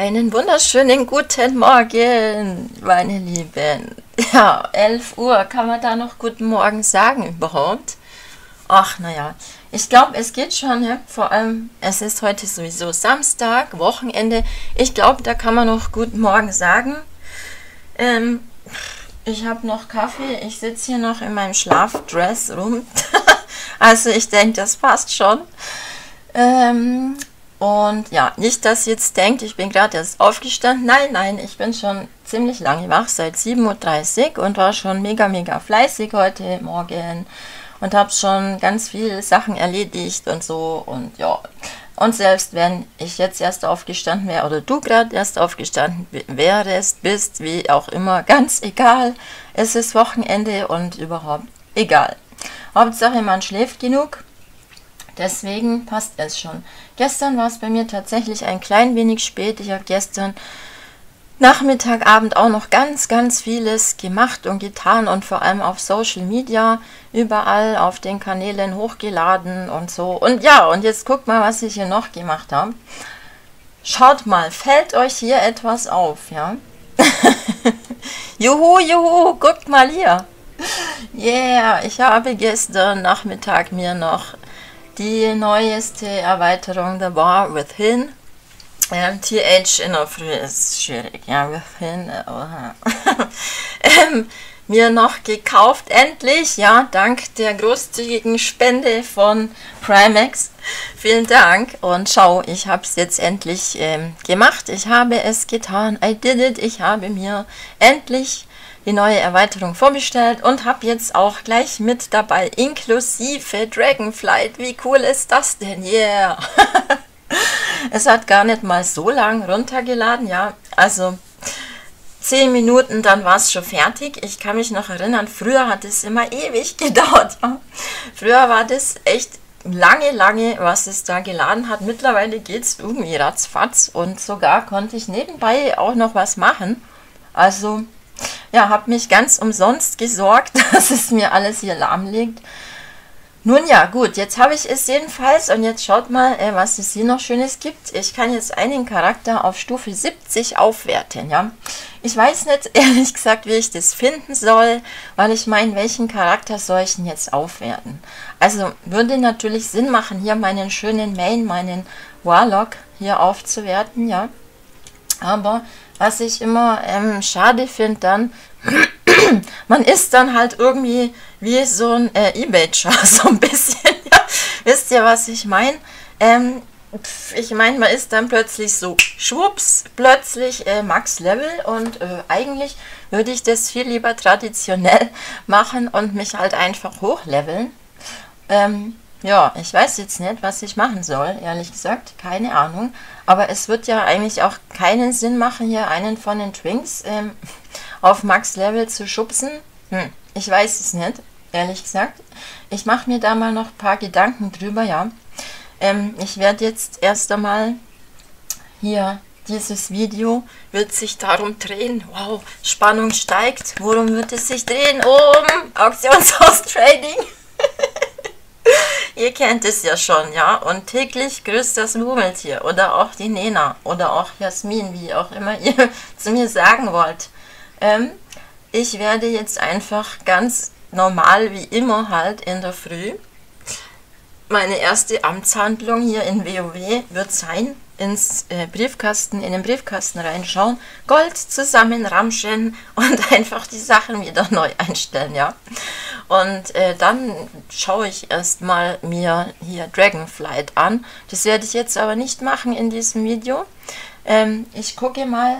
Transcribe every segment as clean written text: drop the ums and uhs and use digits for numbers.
Einen wunderschönen guten Morgen, meine Lieben. Ja, 11 Uhr, kann man da noch guten Morgen sagen überhaupt? Ach, naja, ich glaube, es geht schon, ne? Vor allem, es ist heute sowieso Samstag, Wochenende. Ich glaube, da kann man noch guten Morgen sagen. Ich habe noch Kaffee, ich sitze hier noch in meinem Schlafdress rum. Also ich denke, das passt schon. Und ja, nicht, dass ihr jetzt denkt, ich bin gerade erst aufgestanden. Nein, nein, ich bin schon ziemlich lange wach, seit 7.30 Uhr und war schon mega, mega fleißig heute Morgen und habe schon ganz viele Sachen erledigt und so. Und ja, und selbst wenn ich jetzt erst aufgestanden wäre oder du gerade erst aufgestanden wärst, bist, wie auch immer, ganz egal. Es ist Wochenende und überhaupt egal. Hauptsache, man schläft genug. Deswegen passt es schon. Gestern war es bei mir tatsächlich ein klein wenig spät. Ich habe gestern Nachmittag, Abend auch noch ganz, ganz vieles gemacht und getan und vor allem auf Social Media überall auf den Kanälen hochgeladen und so. Und ja, und jetzt guckt mal, was ich hier noch gemacht habe. Schaut mal, fällt euch hier etwas auf, ja? Juhu, juhu, guckt mal hier. Yeah, ich habe gestern Nachmittag mir noch die neueste Erweiterung The War Within. TH in der Früh ist schwierig. Ja, Within. Mir noch gekauft, endlich. Ja, dank der großzügigen Spende von Primax. Vielen Dank. Und schau, ich habe es jetzt endlich gemacht. Ich habe es getan. I did it. Ich habe mir endlich die neue Erweiterung vorbestellt und habe jetzt auch gleich mit dabei, inklusive Dragonflight. Wie cool ist das denn? Yeah! Es hat gar nicht mal so lang runtergeladen, ja, also 10 Minuten, dann war es schon fertig. Ich kann mich noch erinnern, früher hat es immer ewig gedauert. Früher war das echt lange, lange, was es da geladen hat. Mittlerweile geht es irgendwie ratzfatz und sogar konnte ich nebenbei auch noch was machen. Also ja, habe mich ganz umsonst gesorgt, dass es mir alles hier lahm liegt. Nun ja, gut, jetzt habe ich es jedenfalls und jetzt schaut mal, was es hier noch Schönes gibt. Ich kann jetzt einen Charakter auf Stufe 70 aufwerten, ja. Ich weiß nicht, ehrlich gesagt, wie ich das finden soll, weil ich meine, welchen Charakter soll ich denn jetzt aufwerten? Also, würde natürlich Sinn machen, hier meinen schönen Main, meinen Warlock hier aufzuwerten, ja. Aber was ich immer schade finde, dann, man ist dann halt irgendwie wie so ein E-Bager, so ein bisschen. Ja. Wisst ihr, was ich meine? Ich meine, man ist dann plötzlich so, schwupps, plötzlich Max-Level und eigentlich würde ich das viel lieber traditionell machen und mich halt einfach hochleveln. Ja, ich weiß jetzt nicht, was ich machen soll, ehrlich gesagt, keine Ahnung. Aber es wird ja eigentlich auch keinen Sinn machen, hier einen von den Twinks auf Max-Level zu schubsen. Ich weiß es nicht, ehrlich gesagt. Ich mache mir da mal noch ein paar Gedanken drüber, ja. Ich werde jetzt erst einmal hier, dieses Video wird sich darum drehen. Wow, Spannung steigt. Worum wird es sich drehen? Um Auktionshaus-Trading. Ihr kennt es ja schon, ja, und täglich grüßt das Murmeltier oder auch die Nena oder auch Jasmin, wie auch immer ihr zu mir sagen wollt. Ich werde jetzt einfach ganz normal wie immer halt in der Früh, meine erste Amtshandlung hier in WoW wird sein, ins Briefkasten, in den Briefkasten reinschauen, Gold zusammenramschen und einfach die Sachen wieder neu einstellen, ja. Und dann schaue ich erstmal mir hier Dragonflight an. Das werde ich jetzt aber nicht machen in diesem Video. Ich gucke mal,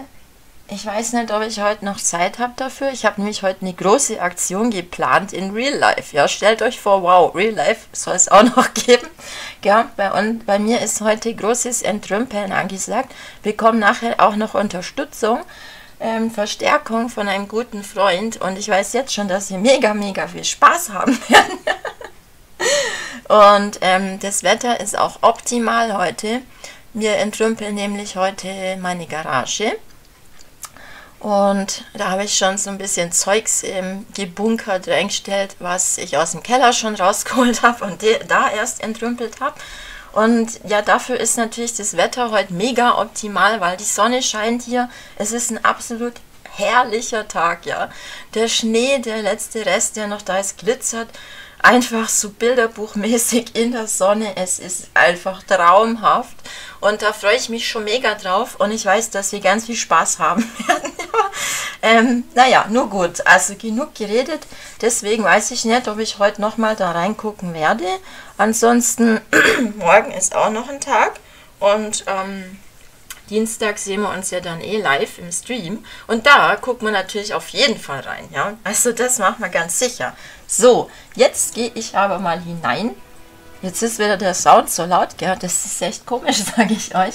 ich weiß nicht, ob ich heute noch Zeit habe dafür. Ich habe nämlich heute eine große Aktion geplant in Real Life. Ja, stellt euch vor, wow, Real Life soll es auch noch geben. Ja, bei mir ist heute großes Entrümpeln angesagt. Wir bekommen nachher auch noch Unterstützung, Verstärkung von einem guten Freund. Und ich weiß jetzt schon, dass wir mega, mega viel Spaß haben werden. Und das Wetter ist auch optimal heute. Wir entrümpeln nämlich heute meine Garage. Und da habe ich schon so ein bisschen Zeugs gebunkert reingestellt, was ich aus dem Keller schon rausgeholt habe und da erst entrümpelt habe. Und ja, dafür ist natürlich das Wetter heute mega optimal, weil die Sonne scheint hier. Es ist ein absolut herrlicher Tag, ja. Der Schnee, der letzte Rest, der noch da ist, glitzert einfach so bilderbuchmäßig in der Sonne. Es ist einfach traumhaft und da freue ich mich schon mega drauf und ich weiß, dass wir ganz viel Spaß haben werden. Naja, nur gut, also genug geredet, deswegen weiß ich nicht, ob ich heute nochmal da reingucken werde. Ansonsten, morgen ist auch noch ein Tag und Dienstag sehen wir uns ja dann eh live im Stream und da gucken wir natürlich auf jeden Fall rein, ja, also das machen wir ganz sicher. So, jetzt gehe ich aber mal hinein, jetzt ist wieder der Sound so laut, gell? Das ist echt komisch, sage ich euch.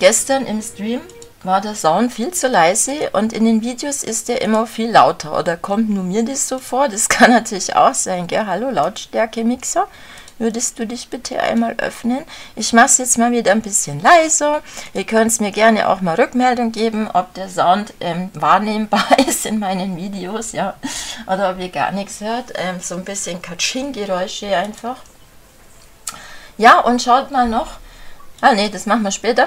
Gestern im Stream war der Sound viel zu leise und in den Videos ist der immer viel lauter oder kommt nur mir das so vor, das kann natürlich auch sein, gell? Hallo Lautstärke-Mixer. Würdest du dich bitte einmal öffnen? Ich mache es jetzt mal wieder ein bisschen leiser. Ihr könnt mir gerne auch mal Rückmeldung geben, ob der Sound wahrnehmbar ist in meinen Videos, ja, oder ob ihr gar nichts hört. So ein bisschen Katsching-Geräusche einfach. Ja, und schaut mal noch. Ah, nee, das machen wir später.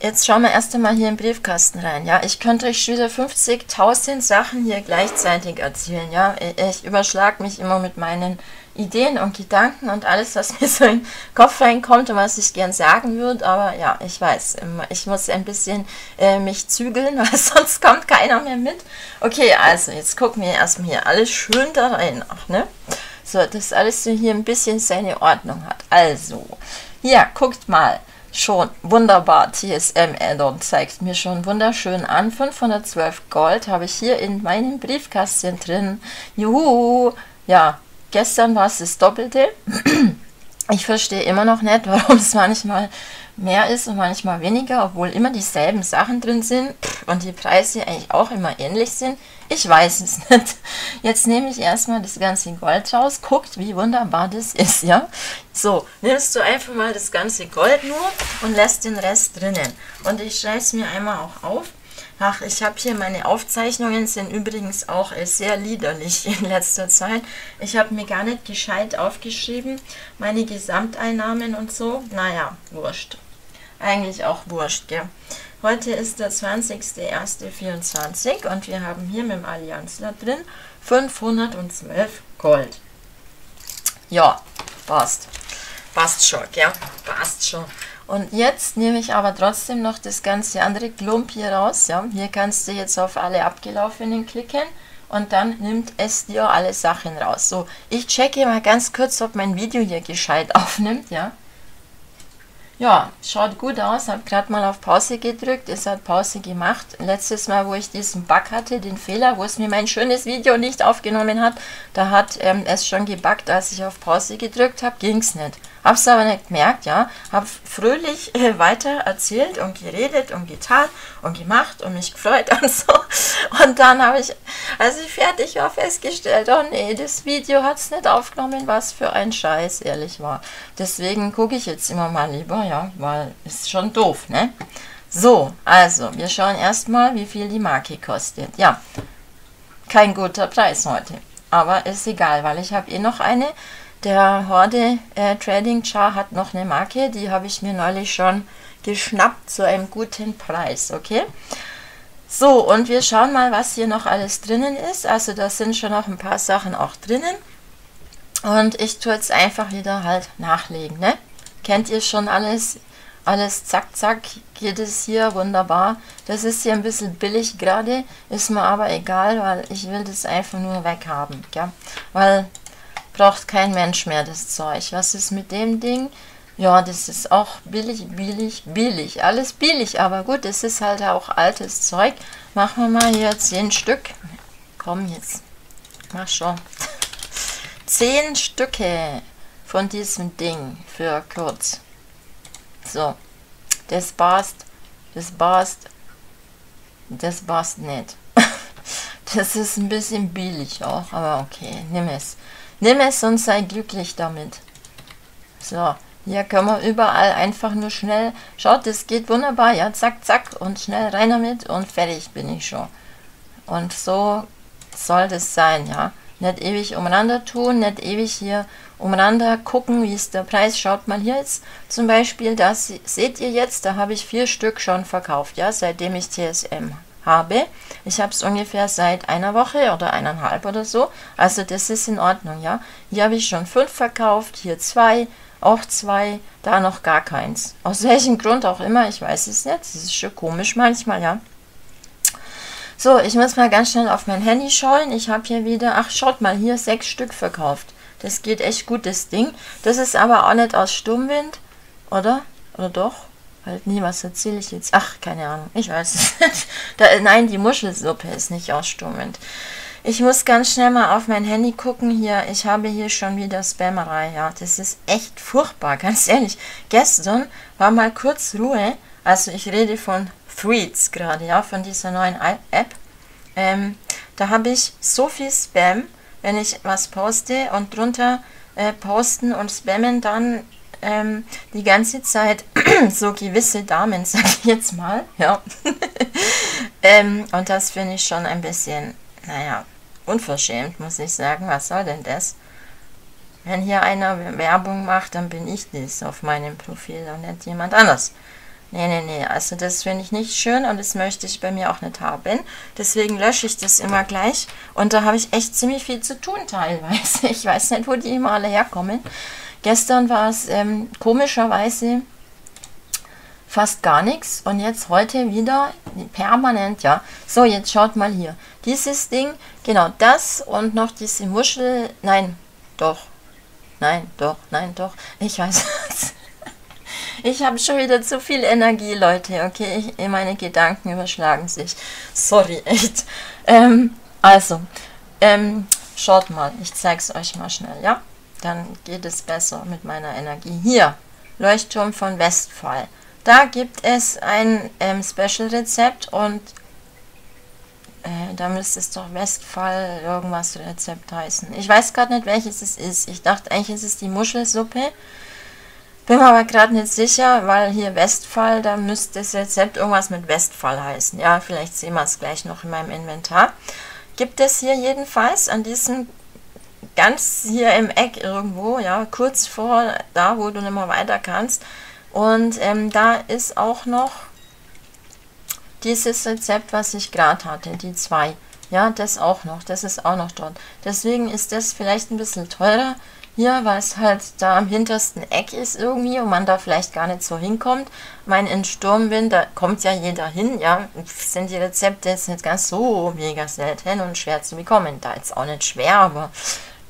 Jetzt schauen wir erst einmal hier im Briefkasten rein, ja. Ich könnte euch schon wieder 50.000 Sachen hier gleichzeitig erzählen, ja. Ich überschlage mich immer mit meinen Ideen und Gedanken und alles, was mir so in den Kopf reinkommt und was ich gern sagen würde, aber ja, ich weiß, ich muss ein bisschen mich zügeln, weil sonst kommt keiner mehr mit. Okay, also, jetzt gucken wir erstmal hier alles schön da rein, auch, ne? So, dass alles so hier ein bisschen seine Ordnung hat. Also, hier, guckt mal. Schon wunderbar, TSM-Addon zeigt mir schon wunderschön an. 512 Gold habe ich hier in meinem Briefkasten drin. Juhu! Ja, gestern war es das Doppelte. Ich verstehe immer noch nicht, warum es manchmal mehr ist und manchmal weniger, obwohl immer dieselben Sachen drin sind und die Preise eigentlich auch immer ähnlich sind. Ich weiß es nicht. Jetzt nehme ich erstmal das ganze Gold raus. Guckt, wie wunderbar das ist, ja? So, nimmst du einfach mal das ganze Gold nur und lässt den Rest drinnen. Und ich schreibe es mir einmal auch auf. Ach, ich habe hier meine Aufzeichnungen, sind übrigens auch sehr liederlich in letzter Zeit. Ich habe mir gar nicht gescheit aufgeschrieben, meine Gesamteinnahmen und so. Naja, wurscht. Eigentlich auch wurscht, gell. Heute ist der 20.01.24 und wir haben hier mit dem Allianzler drin 512 Gold. Ja, passt. Passt schon, gell? Passt schon. Und jetzt nehme ich aber trotzdem noch das ganze andere Klump hier raus. Ja? Hier kannst du jetzt auf alle abgelaufenen klicken und dann nimmt es dir alle Sachen raus. So, ich checke mal ganz kurz, ob mein Video hier gescheit aufnimmt, ja. Ja, schaut gut aus, habe gerade mal auf Pause gedrückt, es hat Pause gemacht. Letztes Mal, wo ich diesen Bug hatte, den Fehler, wo es mir mein schönes Video nicht aufgenommen hat, da hat es schon gebuggt, als ich auf Pause gedrückt habe, ging es nicht. Habe es aber nicht gemerkt, ja, habe fröhlich weiter erzählt und geredet und getan und gemacht und mich gefreut und so. Und dann habe ich, als ich fertig war, festgestellt, oh nee, das Video hat es nicht aufgenommen, was für ein Scheiß, ehrlich war. Deswegen gucke ich jetzt immer mal lieber, ja, weil ist schon doof, ne? So, also, wir schauen erstmal, wie viel die Marke kostet. Ja, kein guter Preis heute, aber ist egal, weil ich habe eh noch eine. Der Horde Trading Char hat noch eine Marke, die habe ich mir neulich schon geschnappt zu einem guten Preis, okay? So, und wir schauen mal, was hier noch alles drinnen ist. Also da sind schon noch ein paar Sachen auch drinnen. Und ich tue jetzt einfach wieder halt nachlegen, ne? Kennt ihr schon alles? Alles zack, zack, geht es hier wunderbar. Das ist hier ein bisschen billig gerade, ist mir aber egal, weil ich will das einfach nur weghaben, ja? Weil braucht kein Mensch mehr das Zeug. Was ist mit dem Ding? Ja, das ist auch billig, billig, billig. Alles billig, aber gut, es ist halt auch altes Zeug. Machen wir mal hier 10 Stück. Komm jetzt, mach schon. 10 Stücke von diesem Ding für kurz. So, das passt, das passt, das passt nicht. Das ist ein bisschen billig auch, aber okay, nimm es. Nimm es und sei glücklich damit. So, hier können wir überall einfach nur schnell. Schaut, das geht wunderbar. Ja, zack, zack und schnell rein damit und fertig bin ich schon. Und so soll das sein, ja. Nicht ewig umeinander tun, nicht ewig hier umeinander gucken, wie ist der Preis. Schaut mal hier jetzt zum Beispiel, das seht ihr jetzt, da habe ich 4 Stück schon verkauft, ja, seitdem ich TSM habe. Ich habe es ungefähr seit einer Woche oder 1,5 oder so, also das ist in Ordnung, ja. Hier habe ich schon 5 verkauft, hier 2, auch 2, da noch gar keins. Aus welchem Grund auch immer, ich weiß es nicht, das ist schon komisch manchmal, ja. So, ich muss mal ganz schnell auf mein Handy schauen. Ich habe hier wieder, ach schaut mal, hier 6 Stück verkauft. Das geht echt gut, das Ding. Das ist aber auch nicht aus Sturmwind, oder? Oder doch? Halt nie, was erzähle ich jetzt? Ach, keine Ahnung, ich weiß es nicht. Da, nein, die Muschelsuppe ist nicht aus Sturmwind. Ich muss ganz schnell mal auf mein Handy gucken hier. Ich habe hier schon wieder Spammerei, ja. Das ist echt furchtbar, ganz ehrlich. Gestern war mal kurz Ruhe. Also ich rede von Threads gerade, ja, von dieser neuen App. Da habe ich so viel Spam, wenn ich was poste und drunter posten und spammen dann die ganze Zeit so gewisse Damen, sag ich jetzt mal, ja. Und das finde ich schon ein bisschen, naja, unverschämt, muss ich sagen. Was soll denn das? Wenn hier einer Werbung macht, dann bin ich das auf meinem Profil und nicht jemand anders. Nee, nee, nee, also das finde ich nicht schön und das möchte ich bei mir auch nicht haben. Deswegen lösche ich das immer gleich und da habe ich echt ziemlich viel zu tun teilweise. Ich weiß nicht, wo die immer alle herkommen. Gestern war es komischerweise fast gar nichts und jetzt heute wieder permanent, ja. So, jetzt schaut mal hier. Dieses Ding, genau das und noch diese Muschel. Nein, doch, nein, doch, nein, doch. Ich weiß es. Ich habe schon wieder zu viel Energie, Leute, okay? Meine Gedanken überschlagen sich. Sorry, echt. Schaut mal. Ich zeige es euch mal schnell, ja? Dann geht es besser mit meiner Energie. Hier, Leuchtturm von Westfall. Da gibt es ein Special-Rezept und da müsste es doch Westfall irgendwas Rezept heißen. Ich weiß gerade nicht, welches es ist. Ich dachte eigentlich, es ist die Muschelsuppe. Bin mir aber gerade nicht sicher, weil hier Westfall, da müsste das Rezept irgendwas mit Westfall heißen. Ja, vielleicht sehen wir es gleich noch in meinem Inventar. Gibt es hier jedenfalls an diesem, ganz hier im Eck irgendwo, ja, kurz vor da, wo du nicht mehr weiter kannst. Und da ist auch noch dieses Rezept, was ich gerade hatte, die 2. Ja, das auch noch, das ist auch noch dort. Deswegen ist das vielleicht ein bisschen teurer. Hier, weil es halt da am hintersten Eck ist irgendwie und man da vielleicht gar nicht so hinkommt. Mein in Sturmwind, da kommt ja jeder hin, ja, sind die Rezepte jetzt nicht ganz so mega selten und schwer zu bekommen. Da ist auch nicht schwer, aber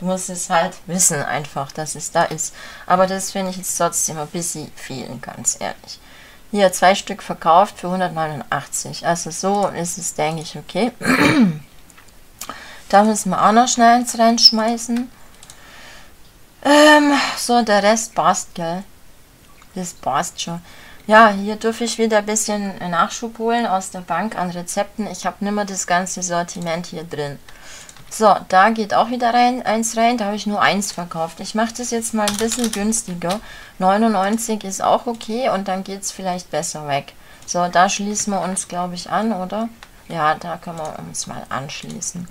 du musst es halt wissen einfach, dass es da ist. Aber das finde ich jetzt trotzdem ein bisschen viel, ganz ehrlich. Hier, 2 Stück verkauft für 189, also so ist es, denke ich, okay. Da müssen wir auch noch schnell eins reinschmeißen. So, der Rest passt, gell? Das passt schon. Ja, hier dürfe ich wieder ein bisschen Nachschub holen aus der Bank an Rezepten. Ich habe nicht mehr das ganze Sortiment hier drin. So, da geht auch wieder eins rein. Da habe ich nur 1 verkauft. Ich mache das jetzt mal ein bisschen günstiger. 99 ist auch okay und dann geht es vielleicht besser weg. So, da schließen wir uns, glaube ich, an, oder? Ja, da können wir uns mal anschließen.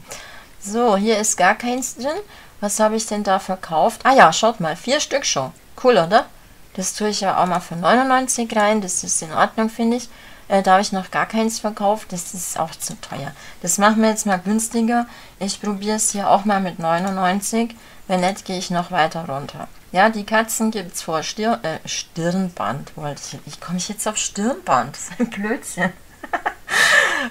So, hier ist gar keins drin. Was habe ich denn da verkauft? Ah ja, schaut mal, 4 Stück schon. Cool, oder? Das tue ich ja auch mal für 99 rein. Das ist in Ordnung, finde ich. Da habe ich noch gar keins verkauft. Das ist auch zu teuer. Das machen wir jetzt mal günstiger. Ich probiere es hier auch mal mit 99. Wenn nicht, gehe ich noch weiter runter. Ja, die Katzen gibt es vor Stirnband. Wie komme ich jetzt auf Stirnband? Das ist ein Blödsinn.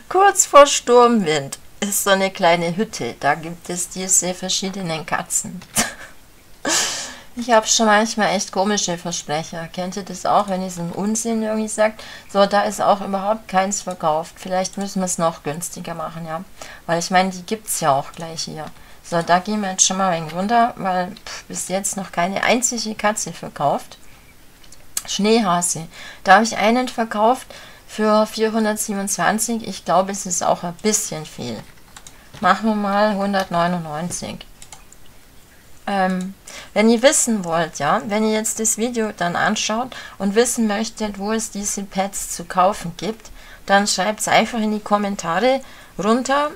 Kurz vor Sturmwind ist so eine kleine Hütte, da gibt es diese verschiedenen Katzen. Ich habe schon manchmal echt komische Versprecher. Kennt ihr das auch, wenn ihr so einen Unsinn irgendwie sagt? So, da ist auch überhaupt keins verkauft. Vielleicht müssen wir es noch günstiger machen, ja. Weil ich meine, die gibt es ja auch gleich hier. So, da gehen wir jetzt schon mal ein wenig runter, weil bis jetzt noch keine einzige Katze verkauft. Schneehase, da habe ich einen verkauft für 427, ich glaube, es ist auch ein bisschen viel. Machen wir mal 199. Wenn ihr wissen wollt, ja, wenn ihr jetzt das Video dann anschaut und wissen möchtet, wo es diese Pets zu kaufen gibt, dann schreibt es einfach in die Kommentare runter.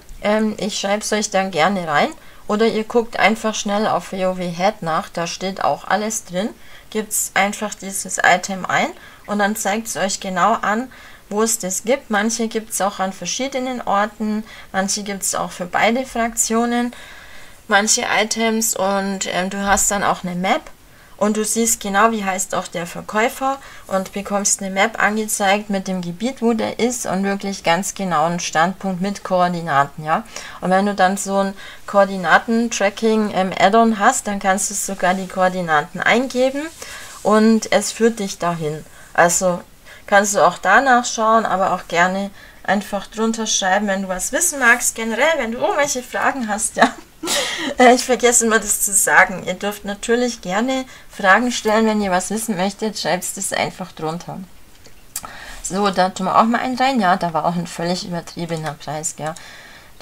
Ich schreibe es euch dann gerne rein Oder ihr guckt einfach schnell auf WoW Head nach, da steht auch alles drin. Gibt's einfach dieses Item ein und dann zeigt es euch genau an, wo es das gibt. Manche gibt es auch an verschiedenen Orten, manche gibt es auch für beide Fraktionen, manche Items, und du hast dann auch eine Map und du siehst genau, wie heißt auch der Verkäufer, und bekommst eine Map angezeigt mit dem Gebiet, wo der ist, und wirklich ganz genau einen Standpunkt mit Koordinaten, ja. Und wenn du dann so ein Koordinaten-Tracking Add-on hast, dann kannst du sogar die Koordinaten eingeben und es führt dich dahin. Also kannst du auch da nachschauen, aber auch gerne einfach drunter schreiben, wenn du was wissen magst, generell, wenn du irgendwelche Fragen hast, ja. Ich vergesse immer, das zu sagen. Ihr dürft natürlich gerne Fragen stellen, wenn ihr was wissen möchtet, schreibt es einfach drunter. So, da tun wir auch mal einen rein. Ja, da war auch ein völlig übertriebener Preis, gell.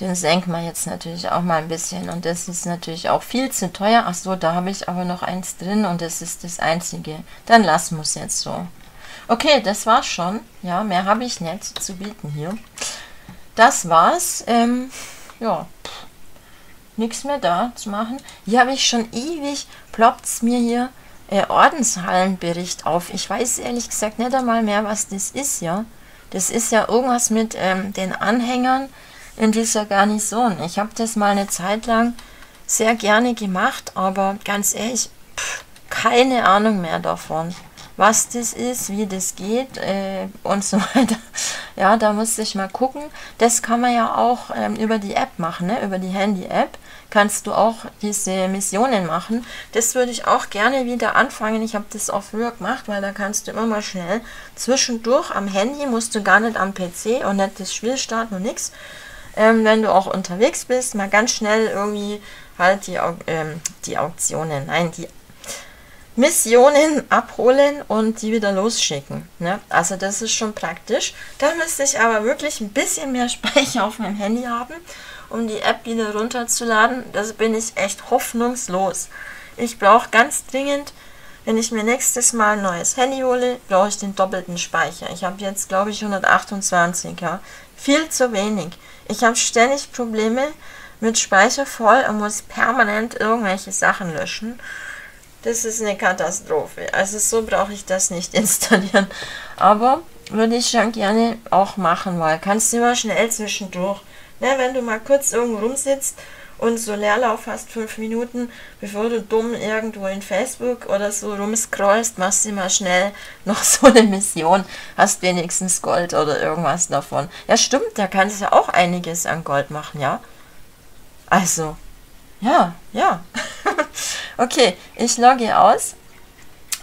Den senken wir jetzt natürlich auch mal ein bisschen. Und das ist natürlich auch viel zu teuer. Ach so, da habe ich aber noch eins drin und das ist das einzige. Dann lassen wir es jetzt so. Okay, das war's schon. Ja, mehr habe ich nicht zu bieten hier. Das war's. Ja, nichts mehr da zu machen. Hier habe ich schon ewig, ploppt's mir hier Ordenshallenbericht auf. Ich weiß ehrlich gesagt nicht einmal mehr, was das ist, ja. Das ist ja irgendwas mit den Anhängern in dieser Garnison. Ich habe das mal eine Zeit lang sehr gerne gemacht, aber ganz ehrlich, keine Ahnung mehr davon, was das ist, wie das geht und so weiter. Ja, da musste ich mal gucken. Das kann man ja auch über die App machen, ne? Über die Handy-App kannst du auch diese Missionen machen. Das würde ich auch gerne wieder anfangen. Ich habe das auch früher gemacht, weil da kannst du immer mal schnell zwischendurch am Handy, musst du gar nicht am PC und nicht das Spiel starten und nix. Wenn du auch unterwegs bist, mal ganz schnell irgendwie halt die Auktionen, nein, die Missionen abholen und die wieder losschicken, ne? Also das ist schon praktisch. Da müsste ich aber wirklich ein bisschen mehr Speicher auf meinem Handy haben, um die App wieder runterzuladen. Das bin ich echt hoffnungslos. Ich brauche ganz dringend, wenn ich mir nächstes Mal ein neues Handy hole, brauche ich den doppelten Speicher. Ich habe jetzt, glaube ich, 128, ja. Viel zu wenig. Ich habe ständig Probleme mit Speicher voll und muss permanent irgendwelche Sachen löschen. Das ist eine Katastrophe. Also so brauche ich das nicht installieren. Aber würde ich schon gerne auch machen, weil kannst du immer schnell zwischendurch. Ne, wenn du mal kurz irgendwo rumsitzt und so Leerlauf hast, 5 Minuten, bevor du dumm irgendwo in Facebook oder so rumscrollst, machst du mal schnell noch so eine Mission. Hast wenigstens Gold oder irgendwas davon. Ja stimmt, da kannst du ja auch einiges an Gold machen, ja. Also, ja, ja. Okay, ich logge aus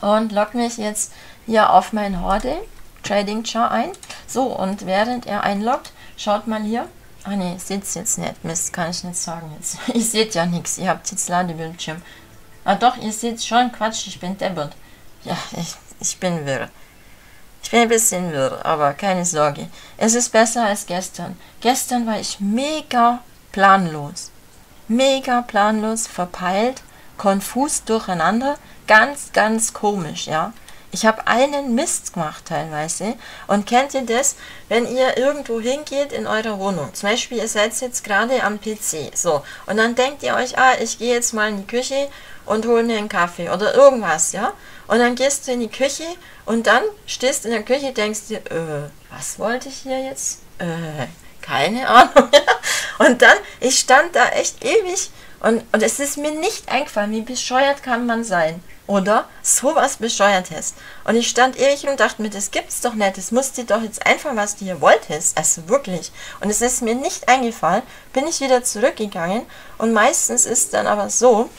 und logge mich jetzt hier auf mein Horde Trading Char ein. So, und während er einloggt, schaut mal hier. Ah ne, seht es jetzt nicht. Mist, kann ich nicht sagen jetzt. Ihr seht ja nichts. Ihr habt jetzt Ladebildschirm. Ah doch, ihr seht schon. Quatsch, ich bin deppert. Ja, ich bin wirr. Ich bin ein bisschen wirr, aber keine Sorge. Es ist besser als gestern. Gestern war ich mega planlos. Mega planlos, verpeilt, konfus, durcheinander, ganz, ganz komisch, ja. Ich habe einen Mist gemacht teilweise. Und kennt ihr das, wenn ihr irgendwo hingeht in eurer Wohnung? Zum Beispiel, ihr seid jetzt gerade am PC, so. Und dann denkt ihr euch, ah, ich gehe jetzt mal in die Küche und hole mir einen Kaffee oder irgendwas, ja. Und dann gehst du in die Küche und dann stehst in der Küche und denkst dir, was wollte ich hier jetzt? Keine Ahnung. Und dann, ich stand da echt ewig und es ist mir nicht eingefallen, wie bescheuert kann man sein, oder? Sowas Bescheuertes. Und ich stand ewig und dachte mir, das gibt's doch nicht, das musst du doch jetzt einfach, was du hier wolltest, also wirklich. Und es ist mir nicht eingefallen, bin ich wieder zurückgegangen und meistens ist dann aber so,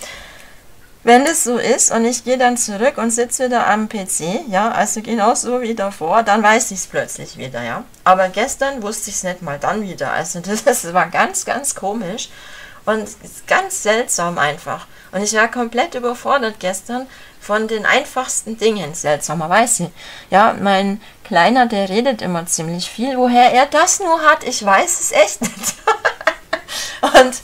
wenn das so ist und ich gehe dann zurück und sitze wieder am PC, ja, also genauso wie davor, dann weiß ich es plötzlich wieder, ja. Aber gestern wusste ich es nicht mal dann wieder, also das war ganz, ganz komisch und ganz seltsam einfach. Und ich war komplett überfordert gestern von den einfachsten Dingen, seltsamerweise. Ja, mein Kleiner, der redet immer ziemlich viel, woher er das nur hat, ich weiß es echt nicht. Und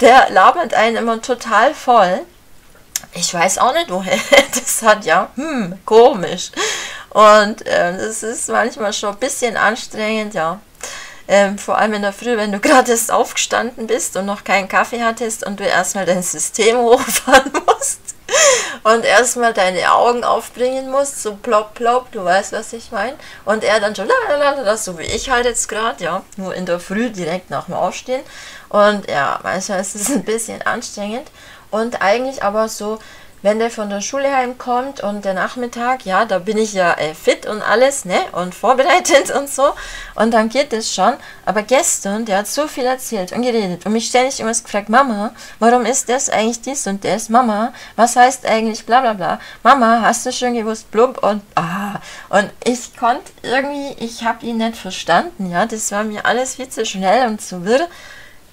der labert einen immer total voll. Ich weiß auch nicht, woher das hat, ja, komisch. Und das ist manchmal schon ein bisschen anstrengend, ja. vor allem in der Früh, wenn du gerade erst aufgestanden bist und noch keinen Kaffee hattest und du erstmal dein System hochfahren musst und erstmal deine Augen aufbringen musst, so plopp, plopp, du weißt, was ich meine, und er dann schon, so wie ich halt jetzt gerade, ja, nur in der Früh direkt nach dem Aufstehen, und ja, manchmal ist es ein bisschen anstrengend, und eigentlich aber so, wenn der von der Schule heimkommt und der Nachmittag, ja, da bin ich ja fit und alles, ne, und vorbereitet und so, und dann geht es schon, aber gestern, der hat so viel erzählt und geredet und mich ständig immer gefragt, Mama, warum ist das eigentlich dies und das, Mama, was heißt eigentlich bla bla bla, Mama, hast du schon gewusst, blub und ah, und ich konnte irgendwie, ich habe ihn nicht verstanden, ja, das war mir alles viel zu schnell und zu wirr.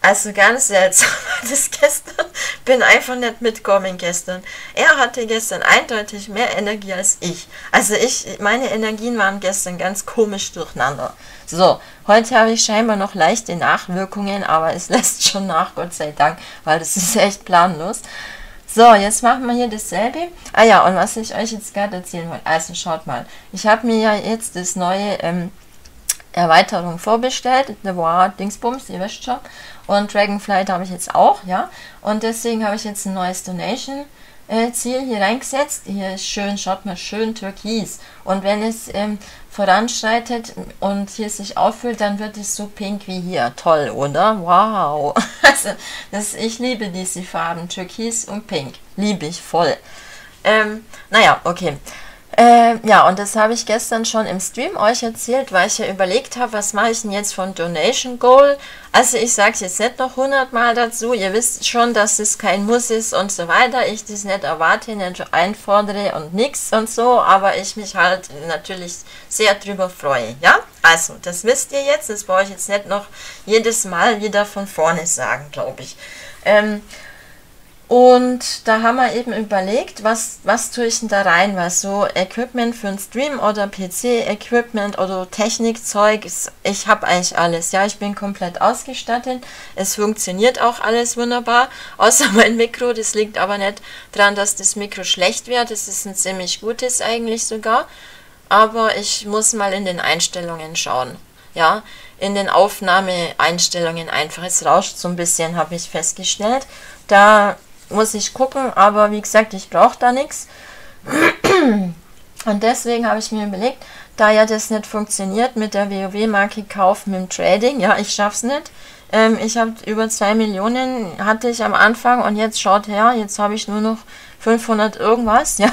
Also ganz seltsam war das gestern. Bin einfach nicht mitgekommen gestern. Er hatte gestern eindeutig mehr Energie als ich. Also meine Energien waren gestern ganz komisch durcheinander. So, heute habe ich scheinbar noch leichte Nachwirkungen, aber es lässt schon nach, Gott sei Dank, weil das ist echt planlos. So, jetzt machen wir hier dasselbe. Ah ja, und was ich euch jetzt gerade erzählen wollte. Also schaut mal, ich habe mir ja jetzt das neue Erweiterung vorbestellt, The War Dingsbums, ihr wisst schon. Und Dragonflight habe ich jetzt auch, ja. Und deswegen habe ich jetzt ein neues Donation-Ziel hier reingesetzt. Hier ist schön, schaut mal, schön türkis. Und wenn es voranschreitet und hier sich auffüllt, dann wird es so pink wie hier. Toll, oder? Wow! Also, ich liebe diese Farben, türkis und pink. Liebe ich voll. Naja, okay. Ja, und das habe ich gestern schon im Stream euch erzählt, weil ich ja überlegt habe, was mache ich denn jetzt von Donation Goal? Also ich sage es jetzt nicht noch 100-mal dazu, ihr wisst schon, dass es kein Muss ist und so weiter, ich das nicht erwarte, nicht einfordere und nix und so, aber ich mich halt natürlich sehr drüber freue, ja? Also, das wisst ihr jetzt, das brauche ich jetzt nicht noch jedes Mal wieder von vorne sagen, glaube ich. Und da haben wir eben überlegt, was tue ich denn da rein, weil so Equipment für einen Stream oder PC-Equipment oder Technikzeug, ich habe eigentlich alles, ja, ich bin komplett ausgestattet, es funktioniert auch alles wunderbar, außer mein Mikro, das liegt aber nicht daran, dass das Mikro schlecht wird, es ist ein ziemlich gutes eigentlich sogar, aber ich muss mal in den Einstellungen schauen, ja, in den Aufnahmeeinstellungen einfach, es rauscht so ein bisschen, habe ich festgestellt, da muss ich gucken, aber wie gesagt, ich brauche da nichts. Und deswegen habe ich mir überlegt, da ja das nicht funktioniert mit der WoW-Marke kaufen, mit dem Trading, ja, ich schaff's nicht. Ich habe über 2 Millionen hatte ich am Anfang und jetzt schaut her, jetzt habe ich nur noch 500 irgendwas, ja.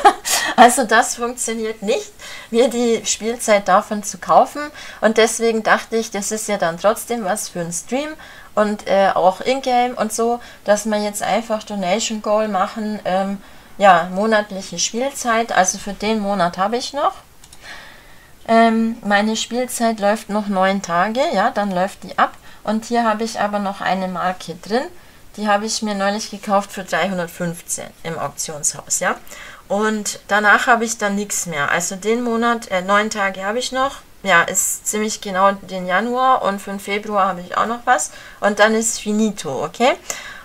Also das funktioniert nicht, mir die Spielzeit davon zu kaufen. Und deswegen dachte ich, das ist ja dann trotzdem was für einen Stream. Und auch in-game und so, dass man jetzt einfach Donation Goal machen, ja, monatliche Spielzeit, also für den Monat habe ich noch. Meine Spielzeit läuft noch 9 Tage, ja, dann läuft die ab. Und hier habe ich aber noch eine Marke drin, die habe ich mir neulich gekauft für 315 im Auktionshaus, ja. Und danach habe ich dann nichts mehr, also den Monat, 9 Tage habe ich noch. Ja, ist ziemlich genau den Januar und für den Februar habe ich auch noch was. Und dann ist finito, okay?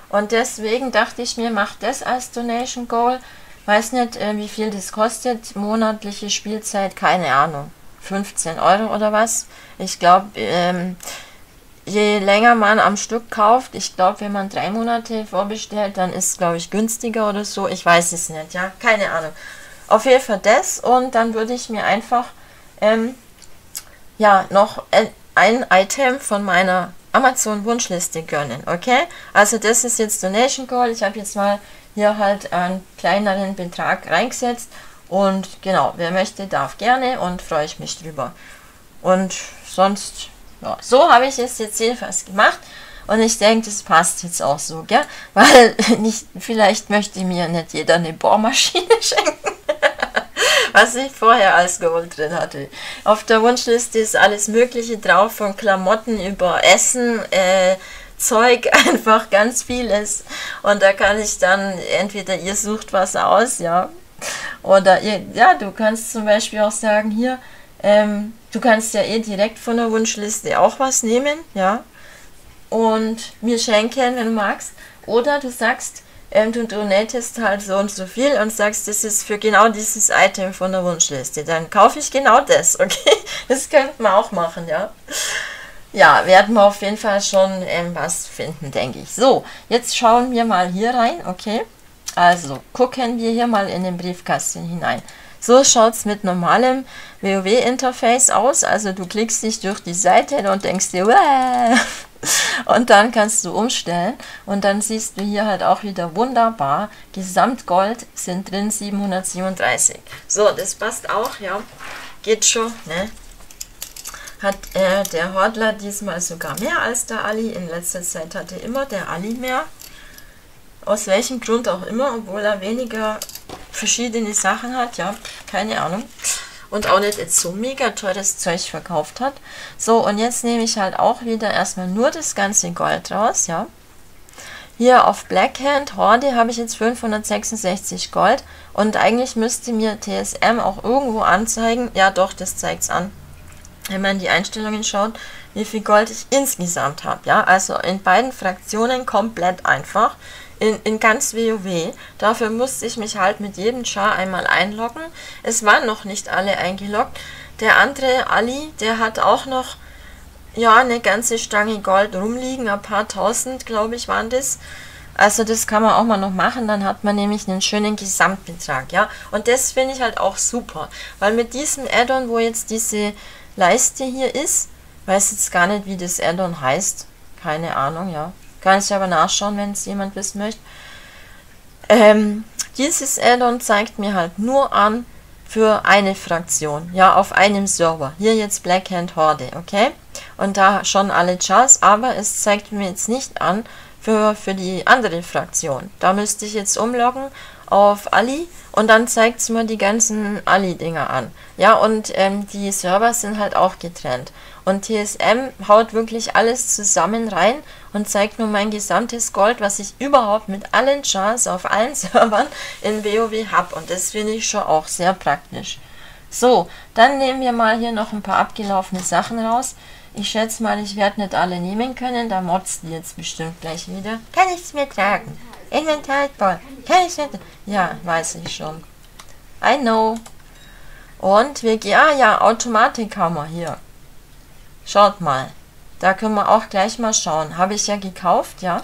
Und deswegen dachte ich mir, mach das als Donation Goal. Weiß nicht, wie viel das kostet. Monatliche Spielzeit, keine Ahnung. 15 Euro oder was? Ich glaube, je länger man am Stück kauft, ich glaube, wenn man 3 Monate vorbestellt, dann ist es, glaube ich, günstiger oder so. Ich weiß es nicht, ja? Keine Ahnung. Auf jeden Fall das. Und dann würde ich mir einfach... ja, noch ein Item von meiner Amazon-Wunschliste gönnen, okay? Also das ist jetzt Donation Goal. Ich habe jetzt mal hier halt einen kleineren Betrag reingesetzt. Und genau, wer möchte, darf gerne und freue ich mich drüber. Und sonst, ja, so habe ich es jetzt jedenfalls gemacht. Und ich denke, das passt jetzt auch so, gell? Weil vielleicht möchte mir nicht jeder eine Bohrmaschine schenken. Was ich vorher als Goal drin hatte. Auf der Wunschliste ist alles Mögliche drauf, von Klamotten über Essen, Zeug, einfach ganz vieles. Und da kann ich dann, entweder ihr sucht was aus, ja, oder ihr, ja, du kannst zum Beispiel auch sagen, hier, du kannst ja eh direkt von der Wunschliste auch was nehmen, ja, und mir schenken, wenn du magst. Oder du sagst, du donatest halt so und so viel und sagst, das ist für genau dieses Item von der Wunschliste. Dann kaufe ich genau das, okay? Das könnte man auch machen, ja. Ja, werden wir auf jeden Fall schon was finden, denke ich. So, jetzt schauen wir mal hier rein, okay? Also, gucken wir hier mal in den Briefkasten hinein. So schaut es mit normalem WoW-Interface aus. Also du klickst dich durch die Seite und denkst dir, Wäh! Und dann kannst du umstellen. Und dann siehst du hier halt auch wieder wunderbar, Gesamtgold sind drin 737. So, das passt auch, ja. Geht schon, ne? Hat der Hordler diesmal sogar mehr als der Ali. In letzter Zeit hatte immer der Ali mehr. Aus welchem Grund auch immer, obwohl er weniger verschiedene Sachen hat, ja, keine Ahnung. Und auch nicht jetzt so mega teures Zeug verkauft hat. So, und jetzt nehme ich halt auch wieder erstmal nur das ganze Gold raus, ja. Hier auf Blackhand Horde habe ich jetzt 566 Gold. Und eigentlich müsste mir TSM auch irgendwo anzeigen, ja doch, das zeigt es an, wenn man in die Einstellungen schaut, wie viel Gold ich insgesamt habe, ja. Also in beiden Fraktionen komplett einfach. In ganz WoW. Dafür musste ich mich halt mit jedem Char einmal einloggen. Es waren noch nicht alle eingeloggt. Der andere, Ali, der hat auch noch, ja, eine ganze Stange Gold rumliegen. Ein paar tausend, glaube ich, waren das. Also das kann man auch mal noch machen. Dann hat man nämlich einen schönen Gesamtbetrag, ja. Und das finde ich halt auch super. Weil mit diesem Add-on, wo jetzt diese Leiste hier ist, weiß jetzt gar nicht, wie das Add-on heißt. Keine Ahnung, ja. Kann ich aber nachschauen, wenn es jemand wissen möchte. Dieses Addon zeigt mir halt nur an für eine Fraktion, ja, auf einem Server. Hier jetzt Blackhand Horde, okay? Und da schon alle Chars, aber es zeigt mir jetzt nicht an für die andere Fraktion. Da müsste ich jetzt umloggen auf Ali und dann zeigt es mir die ganzen Ali-Dinger an. Ja, und die Server sind halt auch getrennt. Und TSM haut wirklich alles zusammen rein und zeigt nur mein gesamtes Gold, was ich überhaupt mit allen Chars auf allen Servern in WoW habe. Und das finde ich schon auch sehr praktisch. So, dann nehmen wir mal hier noch ein paar abgelaufene Sachen raus. Ich schätze mal, ich werde nicht alle nehmen können, da motzt die jetzt bestimmt gleich wieder. Kann ich es mir tragen? Inventar voll. Kann ich nicht? Ja, weiß ich schon. I know. Und wir gehen, ah ja, Automatikhammer hier. Schaut mal. Da können wir auch gleich mal schauen. Habe ich ja gekauft, ja.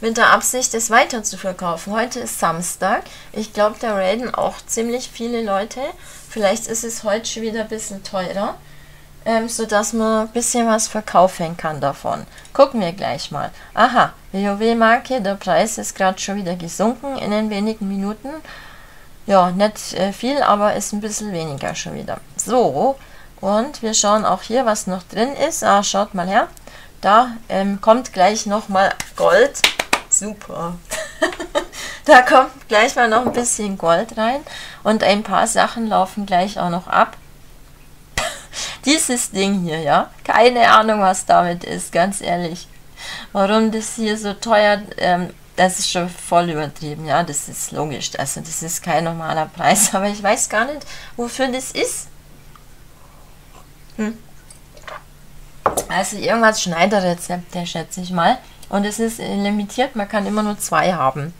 Mit der Absicht, es weiter zu verkaufen. Heute ist Samstag. Ich glaube, da raiden auch ziemlich viele Leute. Vielleicht ist es heute schon wieder ein bisschen teurer. Sodass man ein bisschen was verkaufen kann davon. Gucken wir gleich mal. Aha, WoW-Marke, der Preis ist gerade schon wieder gesunken in den wenigen Minuten. Ja, nicht viel, aber ist ein bisschen weniger schon wieder. So, und wir schauen auch hier, was noch drin ist. Ah, schaut mal her. Da kommt gleich nochmal Gold. Super. Da kommt gleich mal noch ein bisschen Gold rein. Und ein paar Sachen laufen gleich auch noch ab. Dieses Ding hier, ja. Keine Ahnung, was damit ist, ganz ehrlich. Warum das hier so teuer, das ist schon voll übertrieben, ja. Das ist logisch, also das ist kein normaler Preis, aber ich weiß gar nicht, wofür das ist. Also irgendwas Schneiderrezepte, schätze ich mal. Und es ist limitiert, man kann immer nur 2 haben.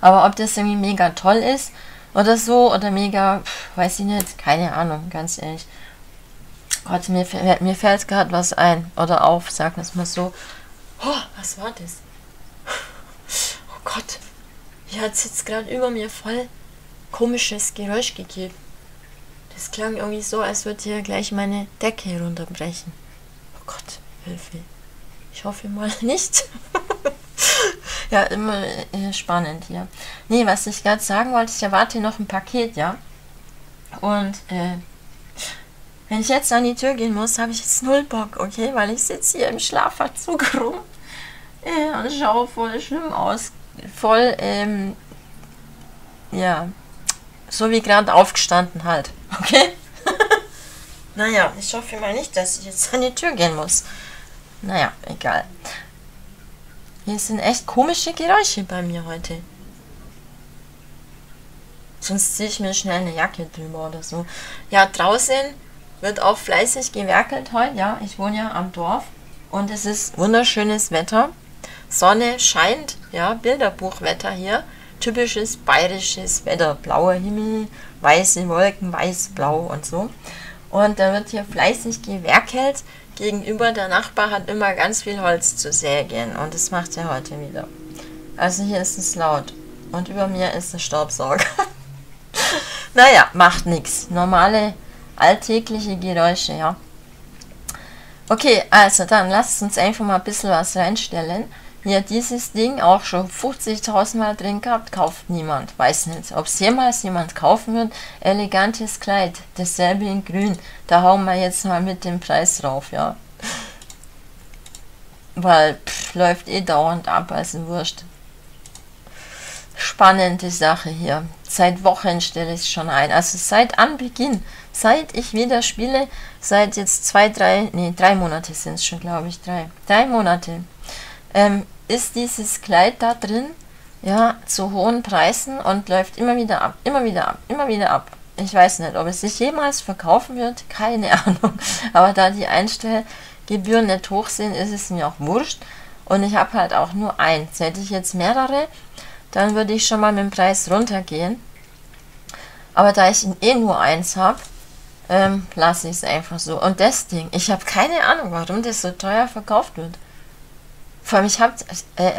Aber ob das irgendwie mega toll ist oder so, oder mega, weiß ich nicht, keine Ahnung, ganz ehrlich. Gott, mir fällt gerade was ein. Oder auf, sagen wir es mal so. Oh, was war das? Oh Gott. Hier hat es jetzt gerade über mir voll komisches Geräusch gegeben. Das klang irgendwie so, als würde hier gleich meine Decke herunterbrechen. Oh Gott, Hilfe. Ich hoffe mal nicht. Ja, immer spannend hier. Nee, was ich gerade sagen wollte, ich erwarte noch ein Paket, ja. Und, wenn ich jetzt an die Tür gehen muss, habe ich jetzt null Bock, okay? Weil ich sitze hier im Schlafanzug rum und schaue voll schlimm aus. Voll, ja, so wie gerade aufgestanden halt, okay? Naja, ich hoffe mal nicht, dass ich jetzt an die Tür gehen muss. Naja, egal. Hier sind echt komische Geräusche bei mir heute. Sonst ziehe ich mir schnell eine Jacke drüber oder so. Ja, draußen wird auch fleißig gewerkelt heute, ja. Ich wohne ja am Dorf und es ist wunderschönes Wetter. Sonne scheint, ja, Bilderbuchwetter hier. Typisches bayerisches Wetter, blauer Himmel, weiße Wolken, weiß-blau und so. Und da wird hier fleißig gewerkelt. Gegenüber der Nachbar hat immer ganz viel Holz zu sägen. Und das macht er heute wieder. Also hier ist es laut. Und über mir ist der Staubsauger. Naja, macht nichts. Normale, alltägliche Geräusche, ja. Okay, also dann lasst uns einfach mal ein bisschen was reinstellen. Hier, dieses Ding, auch schon 50.000 Mal drin gehabt, kauft niemand. Weiß nicht, ob es jemals jemand kaufen wird. Elegantes Kleid, dasselbe in grün. Da hauen wir jetzt mal mit dem Preis drauf, ja. Weil, läuft eh dauernd ab, also wurscht. Spannende Sache hier. Seit Wochen stelle ich es schon ein. Also seit Anbeginn, seit ich wieder spiele, seit jetzt drei Monate sind es schon, glaube ich, drei Monate, ist dieses Kleid da drin, ja, zu hohen Preisen und läuft immer wieder ab, immer wieder ab, immer wieder ab. Ich weiß nicht, ob es sich jemals verkaufen wird, keine Ahnung. Aber da die Einstellgebühren nicht hoch sind, ist es mir auch wurscht. Und ich habe halt auch nur eins. Hätte ich jetzt mehrere, dann würde ich schon mal mit dem Preis runtergehen. Aber da ich eh nur eins habe, lasse ich es einfach so. Und das Ding, ich habe keine Ahnung, warum das so teuer verkauft wird. Vor allem, ich habe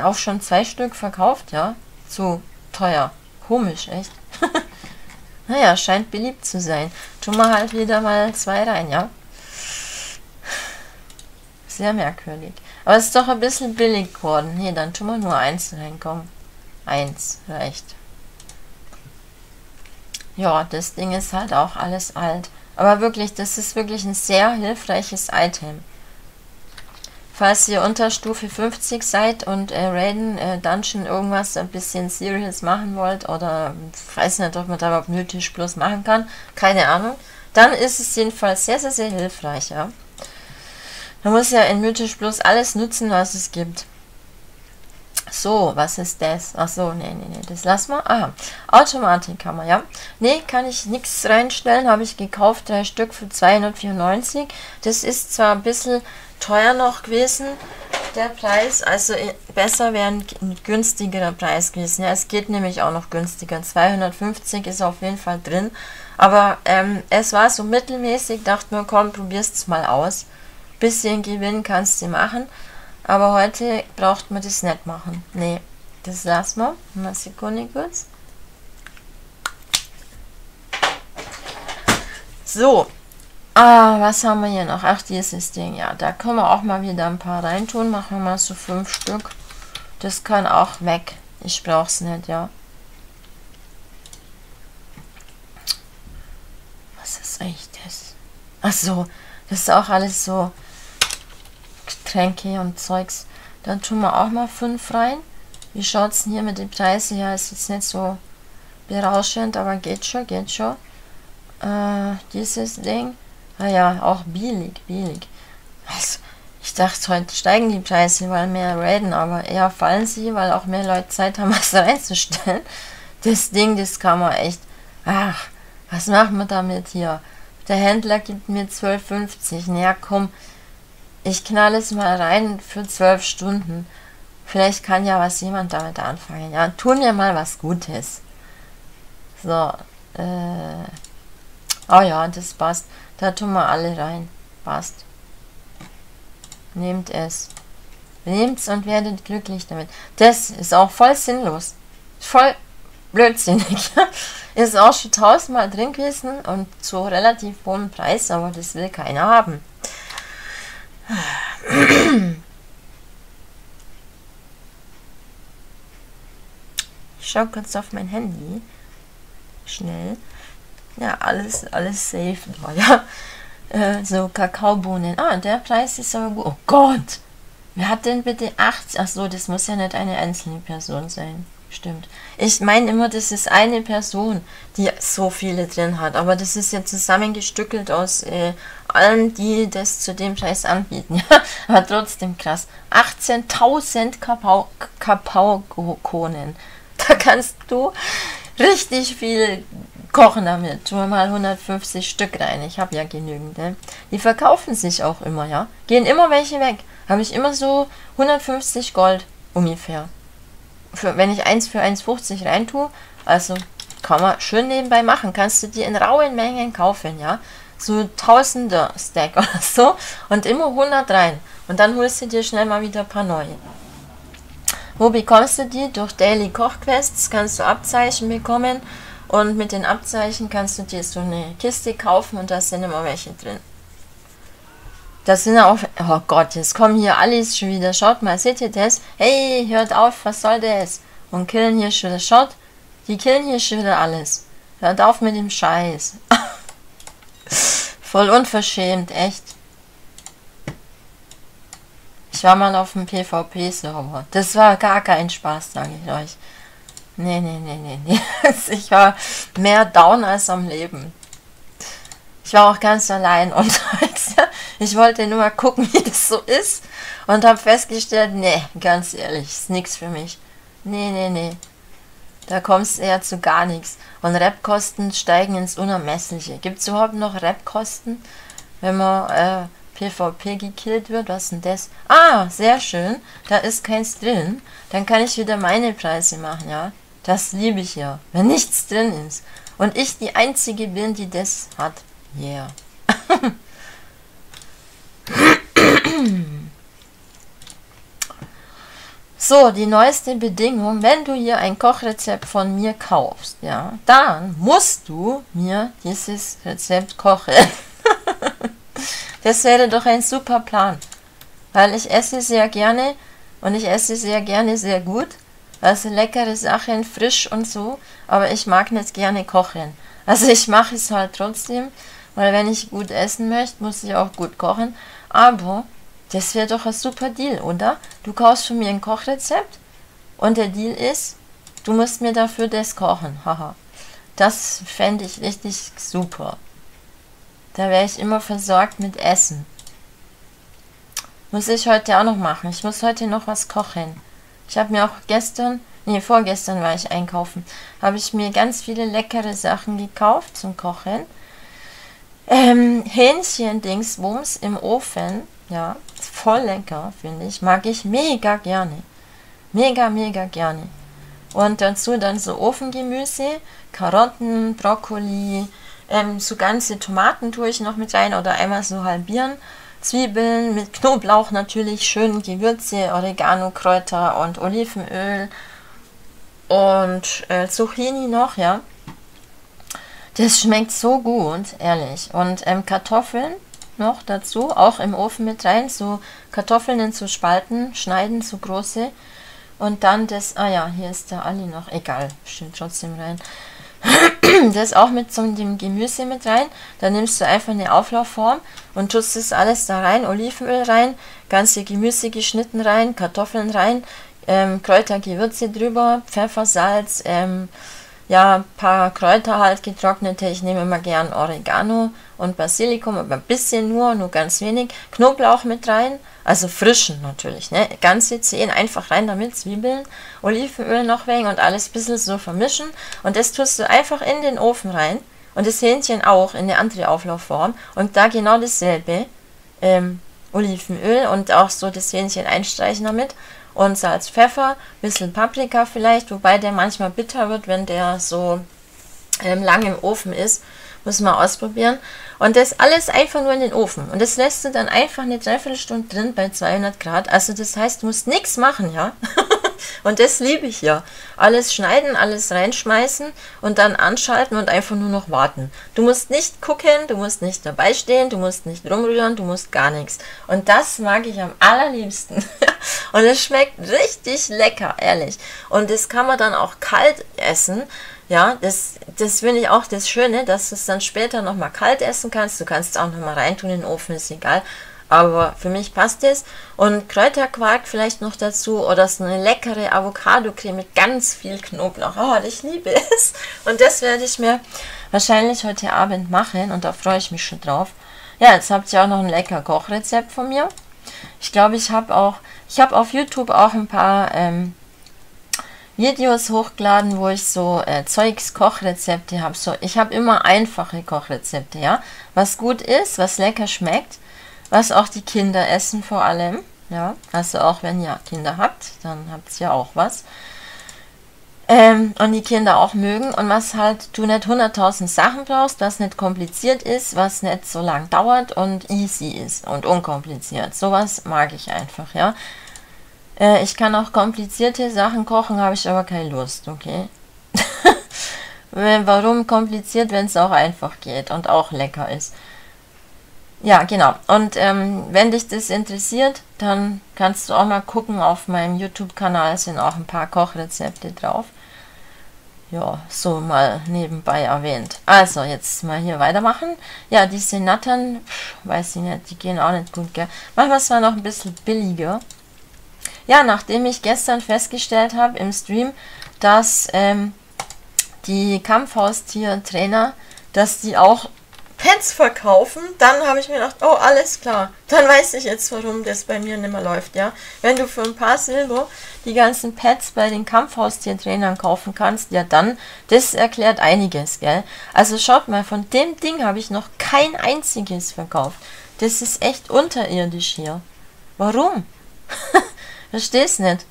auch schon 2 Stück verkauft, ja. So teuer. Komisch, echt. Naja, scheint beliebt zu sein. Tun wir halt wieder mal 2 rein, ja. Sehr merkwürdig. Aber es ist doch ein bisschen billig geworden. Nee, dann tun wir nur eins rein, komm. 1 reicht. Ja, das Ding ist halt auch alles alt. Aber wirklich, das ist wirklich ein sehr hilfreiches Item. Falls ihr unter Stufe 50 seid und Raiden, Dungeon, irgendwas ein bisschen serious machen wollt oder weiß nicht, ob man da überhaupt nötig bloß machen kann, keine Ahnung, dann ist es jedenfalls sehr, sehr, sehr hilfreich, ja. Man muss ja in mythisch bloß alles nutzen, was es gibt. So, was ist das? Achso, nee, das lassen wir. Aha, Automatikkammer, ja. Nee, kann ich nichts reinstellen, habe ich gekauft, 3 Stück für 294. Das ist zwar ein bisschen teuer noch gewesen, der Preis, also besser wäre ein günstigerer Preis gewesen. Ja, es geht nämlich auch noch günstiger, 250 ist auf jeden Fall drin. Aber es war so mittelmäßig, dachte mir, komm, probierst es mal aus. Bisschen Gewinn kannst du machen. Aber heute braucht man das nicht machen. Nee, das lassen wir. Mal Sekunde kurz. So. Ah, was haben wir hier noch? Ach, dieses Ding. Ja, da können wir auch mal wieder ein paar reintun. Machen wir mal so 5 Stück. Das kann auch weg. Ich brauche es nicht, ja. Was ist eigentlich das? Ach so, das ist auch alles so... Getränke und Zeugs. Dann tun wir auch mal 5 rein. Wie schaut es denn hier mit den Preisen? Ja, ist jetzt nicht so berauschend, aber geht schon, geht schon. Dieses Ding. Ah ja, auch billig, billig. Also, ich dachte, heute steigen die Preise, weil mehr Raiden, aber eher fallen sie, weil auch mehr Leute Zeit haben, was reinzustellen. Das Ding, das kann man echt... Ach, was machen wir damit hier? Der Händler gibt mir 12,50. Naja, komm... Ich knall es mal rein für 12 Stunden. Vielleicht kann ja was jemand damit anfangen. Ja, tun wir mal was Gutes. So. Oh ja, das passt. Da tun wir alle rein. Passt. Nehmt es. Nehmt's und werdet glücklich damit. Das ist auch voll sinnlos. Voll blödsinnig. Ist auch schon 1000 Mal drin gewesen und zu relativ hohem Preis, aber das will keiner haben. Ich schaue kurz auf mein Handy. Schnell. Ja, alles safe. Ja. So, Kakaobohnen. Ah, der Preis ist aber gut. Oh Gott! Wer hat denn bitte 80? Achso, das muss ja nicht eine einzelne Person sein. Stimmt. Ich meine immer, das ist eine Person, die so viele drin hat. Aber das ist ja zusammengestückelt aus allen, die das zu dem Preis anbieten. Aber trotzdem krass. 18.000 Kakaobohnen. Da kannst du richtig viel kochen damit. Tu mal 150 Stück rein. Ich habe ja genügend. Ne? Die verkaufen sich auch immer, ja. Gehen immer welche weg. Habe ich immer so 150 Gold ungefähr. Wenn ich eins für 1,50 rein tue, also kann man schön nebenbei machen. Kannst du dir in rauen Mengen kaufen, ja. so Tausender Stack oder so und immer 100 rein. Und dann holst du dir schnell mal wieder ein paar neue. Wo bekommst du die? Durch Daily Kochquests kannst du Abzeichen bekommen und mit den Abzeichen kannst du dir so eine Kiste kaufen und da sind immer welche drin. Das sind auch... Oh Gott, jetzt kommen hier alles schon wieder. Schaut mal, seht ihr das? Hey, hört auf, was soll das? Und killen hier schon wieder. Schaut, die killen hier schon wieder alles. Hört auf mit dem Scheiß. Voll unverschämt, echt. Ich war mal auf dem PvP-Server. Das war gar kein Spaß, sage ich euch. Nee, nee, nee, nee, nee. Ich war mehr down als am Leben. Ich war auch ganz allein unterwegs. Ich wollte nur mal gucken, wie das so ist. Und habe festgestellt, nee, ganz ehrlich, ist nichts für mich. Nee, nee, nee. Da kommst du eher zu gar nichts. Und Rap-Kosten steigen ins Unermessliche. Gibt es überhaupt noch Rap-Kosten, wenn man PvP gekillt wird? Was denn das? Ah, sehr schön. Da ist keins drin. Dann kann ich wieder meine Preise machen, ja. Das liebe ich ja. Wenn nichts drin ist. Und ich die Einzige bin, die das hat. Yeah. So, die neueste Bedingung, wenn du hier ein Kochrezept von mir kaufst, ja, dann musst du mir dieses Rezept kochen. Das wäre doch ein super Plan, weil ich esse sehr gerne und ich esse sehr gerne sehr gut, also leckere Sachen, frisch und so, aber ich mag nicht gerne kochen. Also ich mache es halt trotzdem, weil wenn ich gut essen möchte, muss ich auch gut kochen, aber... Das wäre doch ein super Deal, oder? Du kaufst von mir ein Kochrezept und der Deal ist, du musst mir dafür das kochen. Haha. Das fände ich richtig super. Da wäre ich immer versorgt mit Essen. Muss ich heute auch noch machen. Ich muss heute noch was kochen. Ich habe mir auch gestern, nee, vorgestern war ich einkaufen, habe ich mir ganz viele leckere Sachen gekauft zum Kochen. Hähnchen-Dingsbums im Ofen. Ja, voll lecker, finde ich. Mag ich mega gerne. Mega, mega gerne. Und dazu dann so Ofengemüse, Karotten, Brokkoli, so ganze Tomaten tue ich noch mit rein oder einmal so halbieren. Zwiebeln mit Knoblauch natürlich, schön Gewürze, Oregano, Kräuter und Olivenöl. Und Zucchini noch, ja. Das schmeckt so gut, ehrlich. Und Kartoffeln noch dazu, auch im Ofen mit rein, so Kartoffeln in so Spalten schneiden, so große und dann das, ah ja, hier ist der Ali noch, egal, steht trotzdem rein, das auch mit so dem Gemüse mit rein, dann nimmst du einfach eine Auflaufform und tust das alles da rein, Olivenöl rein, ganze Gemüse geschnitten rein, Kartoffeln rein, Kräuter, Gewürze drüber, Pfeffer, Salz, ja, paar Kräuter halt, getrocknete, ich nehme immer gern Oregano und Basilikum, aber ein bisschen nur ganz wenig. Knoblauch mit rein, also frischen natürlich, ne, ganze Zehen einfach rein damit, Zwiebeln, Olivenöl noch wegen und alles ein bisschen so vermischen. Und das tust du einfach in den Ofen rein und das Hähnchen auch in eine andere Auflaufform und da genau dasselbe, Olivenöl und auch so das Hähnchen einstreichen damit. Und Salz, Pfeffer, bisschen Paprika vielleicht, wobei der manchmal bitter wird, wenn der so lang im Ofen ist. Muss man ausprobieren. Und das alles einfach nur in den Ofen. Und das lässt du dann einfach eine Dreiviertelstunde drin bei 200 Grad. Also das heißt, du musst nichts machen, ja. Und das liebe ich ja. Alles schneiden, alles reinschmeißen und dann anschalten und einfach nur noch warten. Du musst nicht gucken, du musst nicht dabei stehen, du musst nicht rumrühren, du musst gar nichts. Und das mag ich am allerliebsten. Und es schmeckt richtig lecker, ehrlich. Und das kann man dann auch kalt essen. Ja, das finde ich auch das Schöne, dass du es dann später nochmal kalt essen kannst. Du kannst es auch nochmal reintun in den Ofen, ist egal. Aber für mich passt es. Und Kräuterquark vielleicht noch dazu oder so eine leckere Avocado-Creme mit ganz viel Knoblauch. Oh, ich liebe es. Und das werde ich mir wahrscheinlich heute Abend machen und da freue ich mich schon drauf. Ja, jetzt habt ihr auch noch ein lecker Kochrezept von mir. Ich glaube, ich habe auf YouTube auch ein paar Videos hochgeladen, wo ich so Zeugs Kochrezepte habe. So, ich habe immer einfache Kochrezepte, ja. Was gut ist, was lecker schmeckt. Was auch die Kinder essen vor allem, ja, also auch wenn ihr Kinder habt, dann habt ihr auch was. Und die Kinder auch mögen. Und was halt, du nicht 100.000 Sachen brauchst, was nicht kompliziert ist, was nicht so lang dauert und easy ist und unkompliziert. Sowas mag ich einfach, ja. Ich kann auch komplizierte Sachen kochen, habe ich aber keine Lust, okay. Warum kompliziert, wenn es auch einfach geht und auch lecker ist? Ja, genau. Und wenn dich das interessiert, dann kannst du auch mal gucken, auf meinem YouTube-Kanal sind auch ein paar Kochrezepte drauf. Ja, so mal nebenbei erwähnt. Also, jetzt mal hier weitermachen. Ja, diese Nattern, weiß ich nicht, die gehen auch nicht gut, gell? Machen wir es mal noch ein bisschen billiger. Ja, nachdem ich gestern festgestellt habe im Stream, dass die Kampfhaustier-Trainer, dass die auch Pets verkaufen, dann habe ich mir gedacht, oh, alles klar, dann weiß ich jetzt, warum das bei mir nicht mehr läuft, ja. Wenn du für ein paar Silber die ganzen Pets bei den Kampfhaustiertrainern kaufen kannst, ja dann, das erklärt einiges, gell. Also schaut mal, von dem Ding habe ich noch kein einziges verkauft. Das ist echt unterirdisch hier. Warum? Versteh's nicht.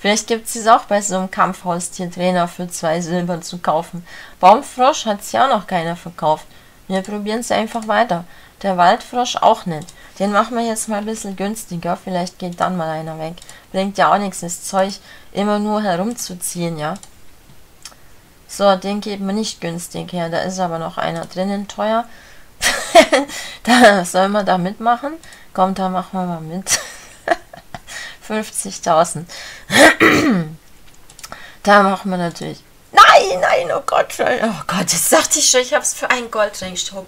Vielleicht gibt es auch bei so einem Kampfhaustiertrainer für 2 Silber zu kaufen. Baumfrosch hat es ja auch noch keiner verkauft. Wir probieren es einfach weiter. Der Waldfrosch auch nicht. Den machen wir jetzt mal ein bisschen günstiger. Vielleicht geht dann mal einer weg. Bringt ja auch nichts, das Zeug immer nur herumzuziehen, ja. So, den geben wir nicht günstig her. Da ist aber noch einer drinnen teuer. Da sollen wir da mitmachen. Komm, da machen wir mal mit. 50.000. Da machen wir natürlich... Nein, nein, oh Gott, das dachte ich schon, ich habe es für 1 Gold reingeschoben.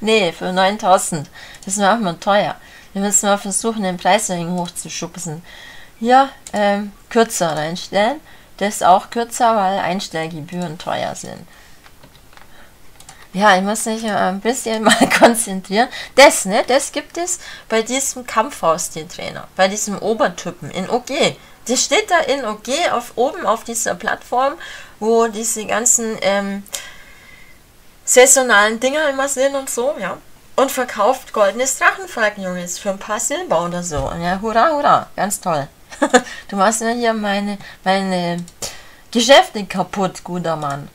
Nee, für 9.000. Das ist auch mal teuer. Wir müssen mal versuchen, den Preis hochzuschubsen. Hier, kürzer reinstellen. Das ist auch kürzer, weil Einstellgebühren teuer sind. Ja, ich muss mich ein bisschen mal konzentrieren. Das, ne, das gibt es bei diesem Kampfhaustiertrainer, bei diesem Obertypen in OG. Das steht da in OG auf oben auf dieser Plattform, wo diese ganzen saisonalen Dinger immer sind und so, ja. Und verkauft goldenes Drachenfalkenjunges für ein paar Silber oder so. Ja, hurra, hurra, ganz toll. Du machst ja hier meine Geschäfte kaputt, guter Mann.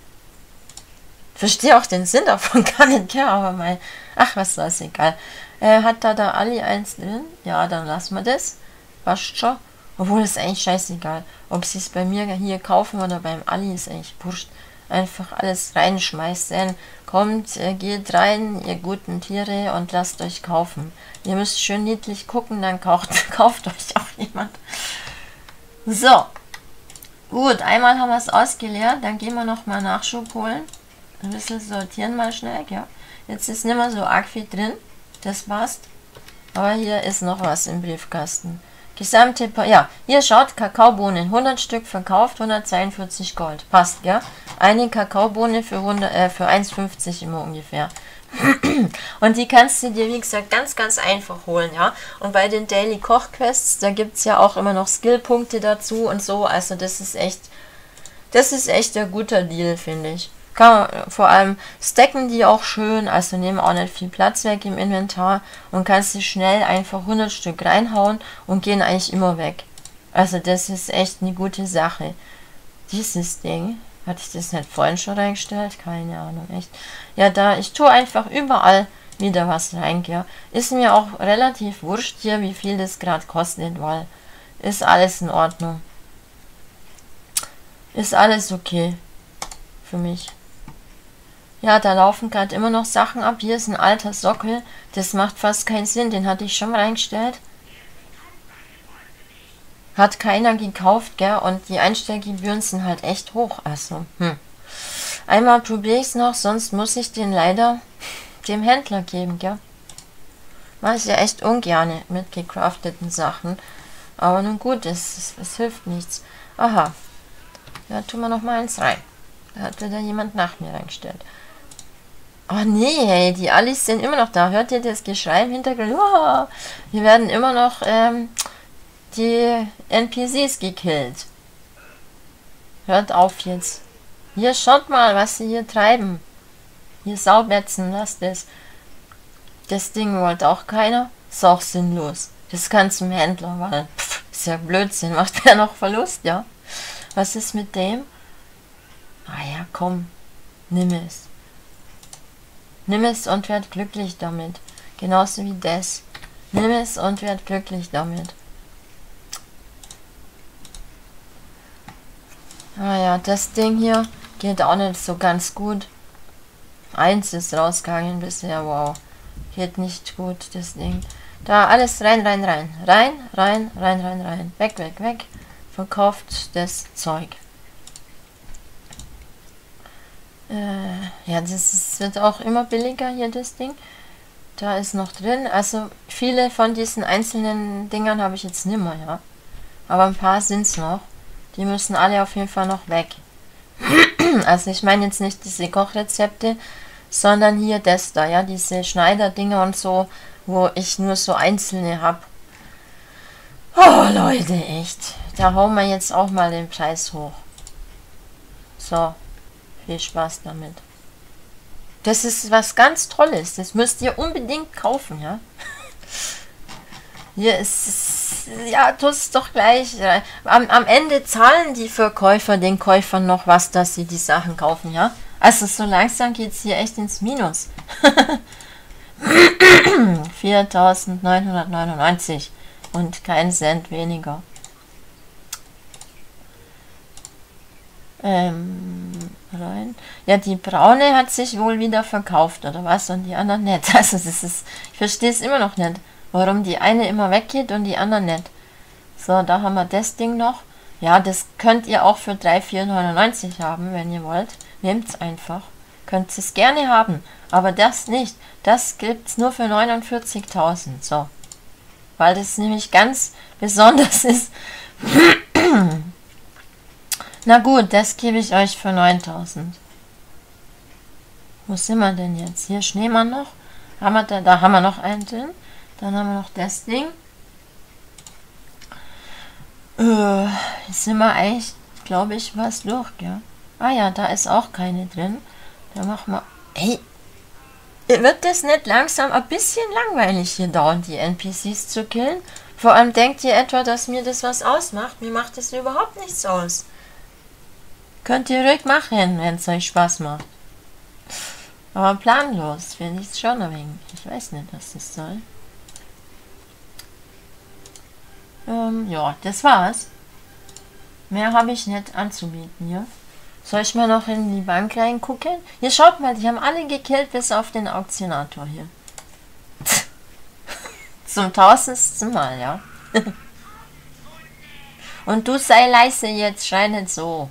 Verstehe auch den Sinn davon gar nicht, ja, aber mein... Ach, was soll's, egal. Hat da Ali eins drin? Ja, dann lassen wir das. Passt schon. Obwohl, ist eigentlich scheißegal. Ob sie es bei mir hier kaufen oder beim Ali, ist eigentlich wurscht. Einfach alles reinschmeißen. Kommt, geht rein, ihr guten Tiere, und lasst euch kaufen. Ihr müsst schön niedlich gucken, dann kauft euch auch jemand. So. Gut, einmal haben wir es ausgeleert. Dann gehen wir nochmal Nachschub holen. Ein bisschen sortieren mal schnell, ja. Jetzt ist nicht mehr so arg viel drin. Das passt. Aber hier ist noch was im Briefkasten. Gesamte, ja, hier schaut, Kakaobohnen, 100 Stück verkauft, 142 Gold. Passt, ja? Eine Kakaobohne für 1,50 immer ungefähr. Und die kannst du dir, wie gesagt, ganz, ganz einfach holen, ja? Und bei den Daily Kochquests, da gibt es ja auch immer noch Skillpunkte dazu und so. Also das ist echt ein guter Deal, finde ich. Kann man, vor allem stacken die auch schön, also nehmen auch nicht viel Platz weg im Inventar und kannst sie schnell einfach 100 Stück reinhauen und gehen eigentlich immer weg. Also das ist echt eine gute Sache. Dieses Ding, hatte ich das nicht vorhin schon reingestellt? Keine Ahnung, echt. Ja, da, ich tue einfach überall wieder was rein, ja. Ist mir auch relativ wurscht hier, wie viel das gerade kostet, weil ist alles in Ordnung. Ist alles okay für mich. Ja, da laufen gerade immer noch Sachen ab. Hier ist ein alter Sockel. Das macht fast keinen Sinn. Den hatte ich schon reingestellt. Hat keiner gekauft, gell? Und die Einstellgebühren sind halt echt hoch. Also, Einmal probiere ich es noch, sonst muss ich den leider dem Händler geben, gell? Mache ich ja echt ungerne mit gecrafteten Sachen. Aber nun gut, es hilft nichts. Aha. Da tun wir noch mal eins rein. Da hat wieder jemand nach mir reingestellt. Oh nee, hey, die Alice sind immer noch da. Hört ihr das Geschrei im Hintergrund? Oh, wir werden immer noch die NPCs gekillt. Hört auf jetzt. Hier, schaut mal, was sie hier treiben. Hier Saubetzen, lasst es. Das Ding wollte auch keiner. Ist auch sinnlos. Das kann zum Händler, weil ist ja Blödsinn. Macht ja noch Verlust, ja. Was ist mit dem? Naja, komm, nimm es. Nimm es und werd glücklich damit. Genauso wie das. Nimm es und werd glücklich damit. Naja, das Ding hier geht auch nicht so ganz gut. 1 ist rausgegangen bisher, wow. Geht nicht gut, das Ding. Da, alles rein, rein, rein. Rein, rein, rein, rein, rein. Weg, weg, weg. Verkauft das Zeug. Ja, das wird auch immer billiger hier, das Ding. Da ist noch drin. Also viele von diesen einzelnen Dingern habe ich jetzt nicht mehr, ja. Aber ein paar sind es noch. Die müssen alle auf jeden Fall noch weg. Also ich meine jetzt nicht diese Kochrezepte, sondern hier das da, ja, diese Schneiderdinger und so, wo ich nur so einzelne habe. Oh Leute, echt. Da hauen wir jetzt auch mal den Preis hoch. So, viel Spaß damit. Das ist was ganz Tolles, das müsst ihr unbedingt kaufen, ja. Hier ist es, ja, tut's doch gleich. Am Ende zahlen die Verkäufer den Käufern noch was, dass sie die Sachen kaufen, ja. Also so langsam geht's hier echt ins Minus. 4.999 und kein Cent weniger. Rein. Ja, die braune hat sich wohl wieder verkauft, oder was? Und die anderen nicht. Also das ist, ich verstehe es immer noch nicht, warum die eine immer weggeht und die anderen nicht. So, da haben wir das Ding noch. Ja, das könnt ihr auch für 3,499 haben, wenn ihr wollt. Nehmt es einfach. Könnt es gerne haben, aber das nicht. Das gibt es nur für 49.000. So. Weil das nämlich ganz besonders ist. Na gut, das gebe ich euch für 9.000. Wo sind wir denn jetzt? Hier Schneemann noch. Haben wir da haben wir noch einen drin. Dann haben wir noch das Ding. Jetzt sind wir eigentlich, glaube ich, was durch, ja. Ah ja, da ist auch keine drin. Da machen wir... Ey! Wird das nicht langsam ein bisschen langweilig hier dauernd, die NPCs zu killen? Vor allem denkt ihr etwa, dass mir das was ausmacht? Mir macht das überhaupt nichts aus. Könnt ihr ruhig machen, wenn es euch Spaß macht. Aber planlos finde ich es schon ein wenig. Ich weiß nicht, was das soll. Ja, das war's. Mehr habe ich nicht anzubieten hier. Soll ich mal noch in die Bank reingucken? Hier, schaut mal, die haben alle gekillt, bis auf den Auktionator hier. Zum 1000. Mal, ja. Und du sei leise jetzt, schrei nicht so.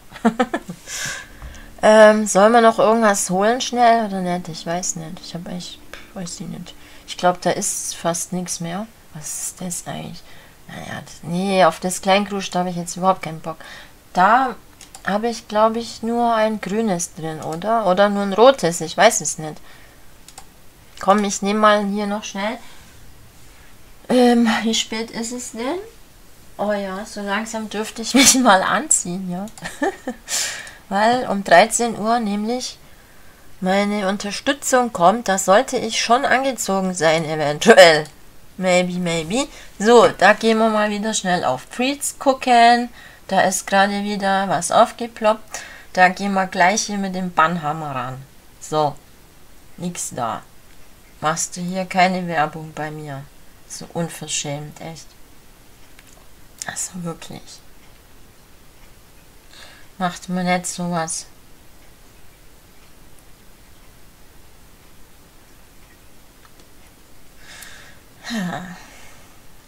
Soll man noch irgendwas holen schnell oder nicht? Ich weiß nicht. Ich habe echt, weiß ich nicht. Ich glaube, da ist fast nichts mehr. Was ist das eigentlich? Naja, nee, auf das Kleingrutsch habe ich jetzt überhaupt keinen Bock. Da habe ich, glaube ich, nur ein grünes drin, oder? Oder nur ein rotes, ich weiß es nicht. Komm, ich nehme mal hier noch schnell. Wie spät ist es denn? Oh ja, so langsam dürfte ich mich mal anziehen, ja. Weil um 13 Uhr nämlich meine Unterstützung kommt. Da sollte ich schon angezogen sein, eventuell. Maybe, maybe. So, da gehen wir mal wieder schnell auf Tweets gucken. Da ist gerade wieder was aufgeploppt. Da gehen wir gleich hier mit dem Bannhammer ran. So, nix da. Machst du hier keine Werbung bei mir. So unverschämt, echt. Also wirklich. Macht mir nicht sowas.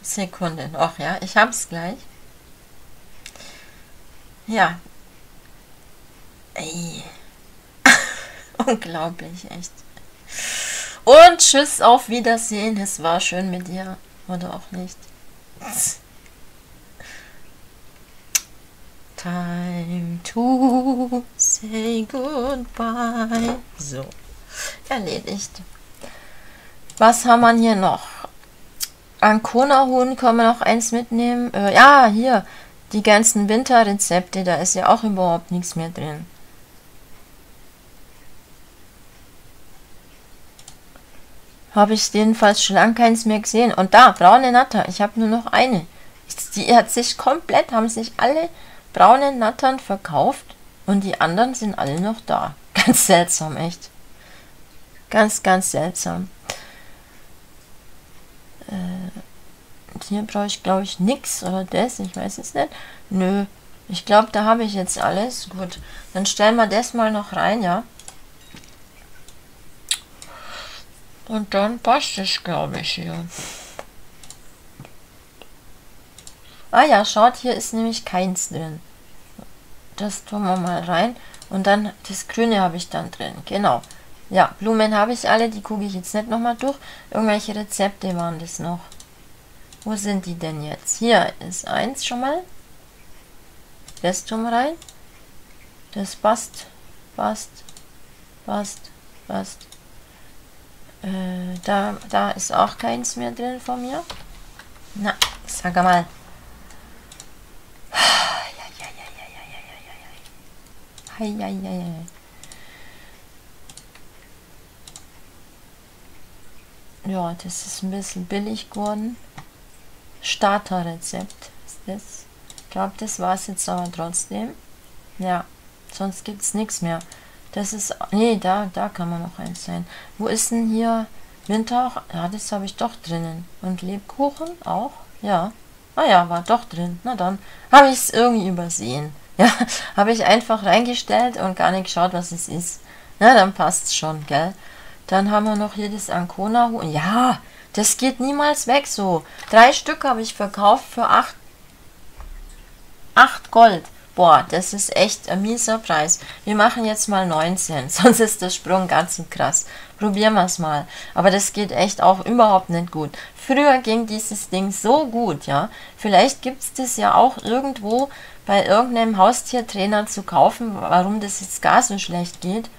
Sekunde noch, ja. Ich hab's gleich. Ja. Ey. Unglaublich, echt. Und tschüss, auf Wiedersehen. Es war schön mit dir. Oder auch nicht. Time to say goodbye. So. Erledigt. Was haben wir hier noch? Ancona-Huhn können wir noch eins mitnehmen. Ja, hier. Die ganzen Winterrezepte, da ist ja auch überhaupt nichts mehr drin. Habe ich jedenfalls schon lange keins mehr gesehen. Und da, braune Natter. Ich habe nur noch eine. Die hat sich komplett, haben sich alle braunen Nattern verkauft und die anderen sind alle noch da. Ganz seltsam, echt. Ganz, ganz seltsam. Hier brauche ich, glaube ich, nichts oder das. Ich weiß es nicht. Nö. Ich glaube, da habe ich jetzt alles. Gut. Dann stellen wir das mal noch rein, ja. Und dann passt es, glaube ich, hier. Ah ja, schaut, hier ist nämlich keins drin. Das tun wir mal rein. Und dann das Grüne habe ich dann drin. Genau. Ja, Blumen habe ich alle. Die gucke ich jetzt nicht nochmal durch. Irgendwelche Rezepte waren das noch. Wo sind die denn jetzt? Hier ist eins schon mal. Das tun wir rein. Das passt. Passt. Passt. Passt. Da ist auch keins mehr drin von mir. Na, sag mal. Ja, das ist ein bisschen billig geworden. Starterrezept ist das. Ich glaube, das war es jetzt aber trotzdem. Ja, sonst gibt es nichts mehr. Das ist... Nee, da kann man noch eins sein. Wo ist denn hier Winter? Ja, das habe ich doch drinnen. Und Lebkuchen auch? Ja. Ah ja, war doch drin. Na dann habe ich es irgendwie übersehen. Ja, habe ich einfach reingestellt und gar nicht geschaut, was es ist. Na, dann passt es schon, gell? Dann haben wir noch hier das Ancona. Ja, das geht niemals weg so. 3 Stück habe ich verkauft für 8 Gold. Boah, das ist echt ein mieser Preis. Wir machen jetzt mal 19, sonst ist der Sprung ganz krass. Probieren wir es mal. Aber das geht echt auch überhaupt nicht gut. Früher ging dieses Ding so gut, ja. Vielleicht gibt es das ja auch irgendwo bei irgendeinem Haustiertrainer zu kaufen, warum das jetzt gar so schlecht geht.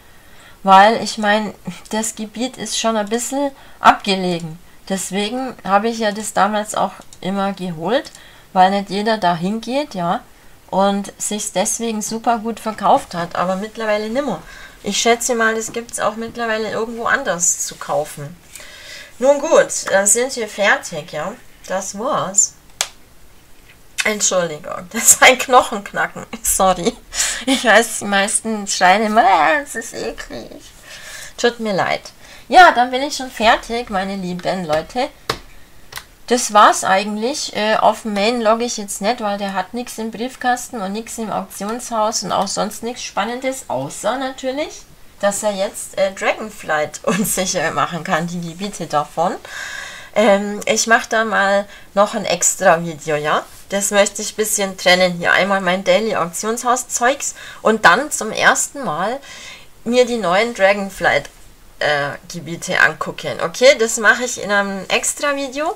Weil, ich meine, das Gebiet ist schon ein bisschen abgelegen. Deswegen habe ich ja das damals auch immer geholt, weil nicht jeder da hingeht, ja. Und sich deswegen super gut verkauft hat, aber mittlerweile nimmer. Ich schätze mal, das gibt es auch mittlerweile irgendwo anders zu kaufen. Nun gut, dann sind wir fertig, ja. Das war's. Entschuldigung, das ist ein Knochenknacken. Sorry. Ich weiß, die meisten schreien immer, es ist eklig. Tut mir leid. Ja, dann bin ich schon fertig, meine lieben Leute. Das war's eigentlich. Auf dem Main logge ich jetzt nicht, weil der hat nichts im Briefkasten und nichts im Auktionshaus und auch sonst nichts Spannendes, außer natürlich, dass er jetzt Dragonflight unsicher machen kann, die Gebiete davon. Ich mache da mal noch ein extra Video, ja? Das möchte ich ein bisschen trennen hier. Einmal mein Daily Auktionshaus Zeugs und dann zum ersten Mal mir die neuen Dragonflight Gebiete angucken. Okay, das mache ich in einem extra Video.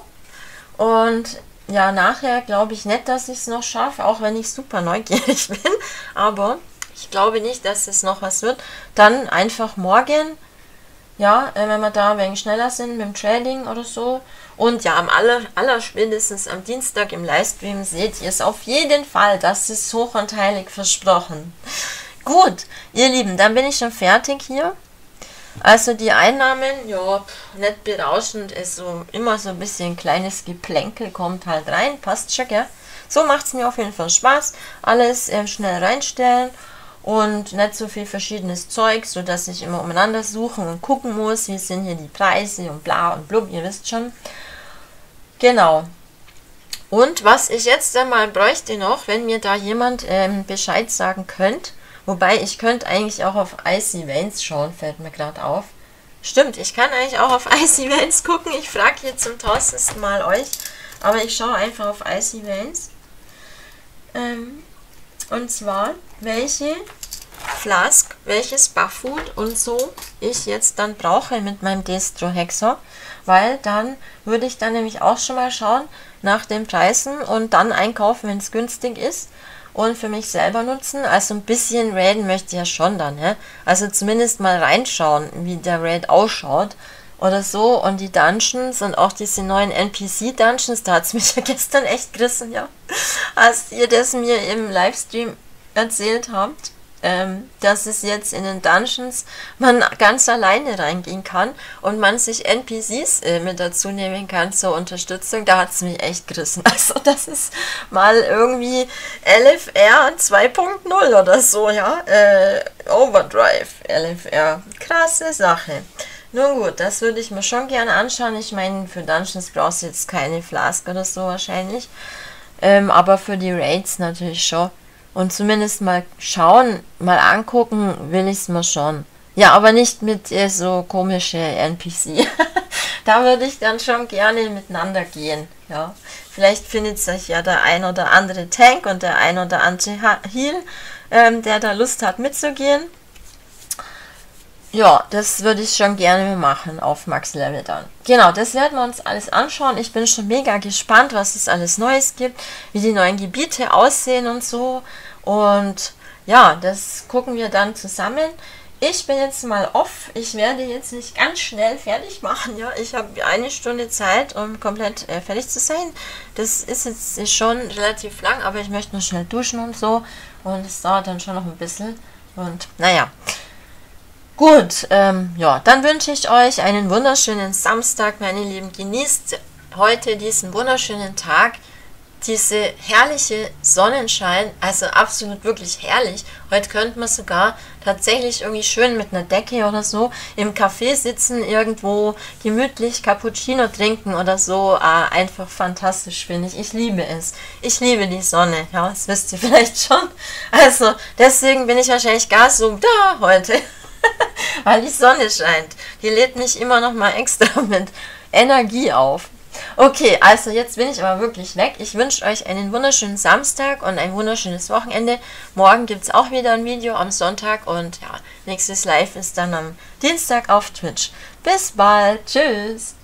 Und ja, nachher glaube ich nicht, dass ich es noch schaffe, auch wenn ich super neugierig bin. Aber ich glaube nicht, dass es noch was wird. Dann einfach morgen, ja, wenn wir da ein wenig schneller sind mit dem Trading oder so. Und ja, am allerspätestens am Dienstag im Livestream seht ihr es auf jeden Fall. Das ist hoch und heilig versprochen. Gut, ihr Lieben, dann bin ich schon fertig hier. Also die Einnahmen, ja, nicht berauschend, ist so immer so ein bisschen kleines Geplänkel, kommt halt rein, passt schon, gell? So macht es mir auf jeden Fall Spaß, alles schnell reinstellen und nicht so viel verschiedenes Zeug, sodass ich immer umeinander suchen und gucken muss, wie sind hier die Preise und bla und blub, ihr wisst schon. Genau. Und was ich jetzt einmal bräuchte noch, wenn mir da jemand Bescheid sagen könnt. Wobei, ich könnte eigentlich auch auf Icy Veins schauen, fällt mir gerade auf. Stimmt, ich kann eigentlich auch auf Icy Veins gucken. Ich frage hier zum 1000. Mal euch. Aber ich schaue einfach auf Icy Veins. Und zwar, welche Flask, welches Buffood und so ich jetzt dann brauche mit meinem Destro-Hexer. Weil dann würde ich dann nämlich auch schon mal schauen nach den Preisen und dann einkaufen, wenn es günstig ist. Und für mich selber nutzen. Also ein bisschen raiden möchte ich ja schon dann, ne? Also zumindest mal reinschauen, wie der Raid ausschaut oder so. Und die Dungeons und auch diese neuen NPC-Dungeons, da hat es mich ja gestern echt gerissen, ja. Als ihr das mir im Livestream erzählt habt. dass es jetzt in den Dungeons man ganz alleine reingehen kann und man sich NPCs mit dazu nehmen kann zur Unterstützung. Da hat es mich echt gerissen. Also das ist mal irgendwie LFR 2.0 oder so, ja. Overdrive, LFR. Krasse Sache. Nun gut, das würde ich mir schon gerne anschauen. Ich meine, für Dungeons brauchst du jetzt keine Flask oder so wahrscheinlich. Aber für die Raids natürlich schon. Und zumindest mal schauen, mal angucken, will ich es mal schon. Ja, aber nicht mit so komische NPC. Da würde ich dann schon gerne miteinander gehen. Ja, vielleicht findet sich ja der ein oder andere Tank und der ein oder andere Heal, der da Lust hat mitzugehen. Ja, das würde ich schon gerne machen auf Max-Level dann. Genau, das werden wir uns alles anschauen. Ich bin schon mega gespannt, was es alles Neues gibt, wie die neuen Gebiete aussehen und so. Und ja, das gucken wir dann zusammen. Ich bin jetzt mal off. Ich werde jetzt nicht ganz schnell fertig machen. Ja, ich habe eine Stunde Zeit, um komplett fertig zu sein. Das ist jetzt schon relativ lang, aber ich möchte nur schnell duschen und so. Und es dauert dann schon noch ein bisschen. Und naja. Gut, ja, dann wünsche ich euch einen wunderschönen Samstag, meine Lieben. Genießt heute diesen wunderschönen Tag, diese herrliche Sonnenschein, also absolut wirklich herrlich. Heute könnte man sogar tatsächlich irgendwie schön mit einer Decke oder so im Café sitzen, irgendwo gemütlich Cappuccino trinken oder so. Einfach fantastisch, finde ich. Ich liebe es. Ich liebe die Sonne. Ja, das wisst ihr vielleicht schon. Also, deswegen bin ich wahrscheinlich gar so da heute. Weil die Sonne scheint. Die lädt mich immer noch mal extra mit Energie auf. Okay, also jetzt bin ich aber wirklich weg. Ich wünsche euch einen wunderschönen Samstag und ein wunderschönes Wochenende. Morgen gibt es auch wieder ein Video am Sonntag. Und ja, nächstes Live ist dann am Dienstag auf Twitch. Bis bald. Tschüss.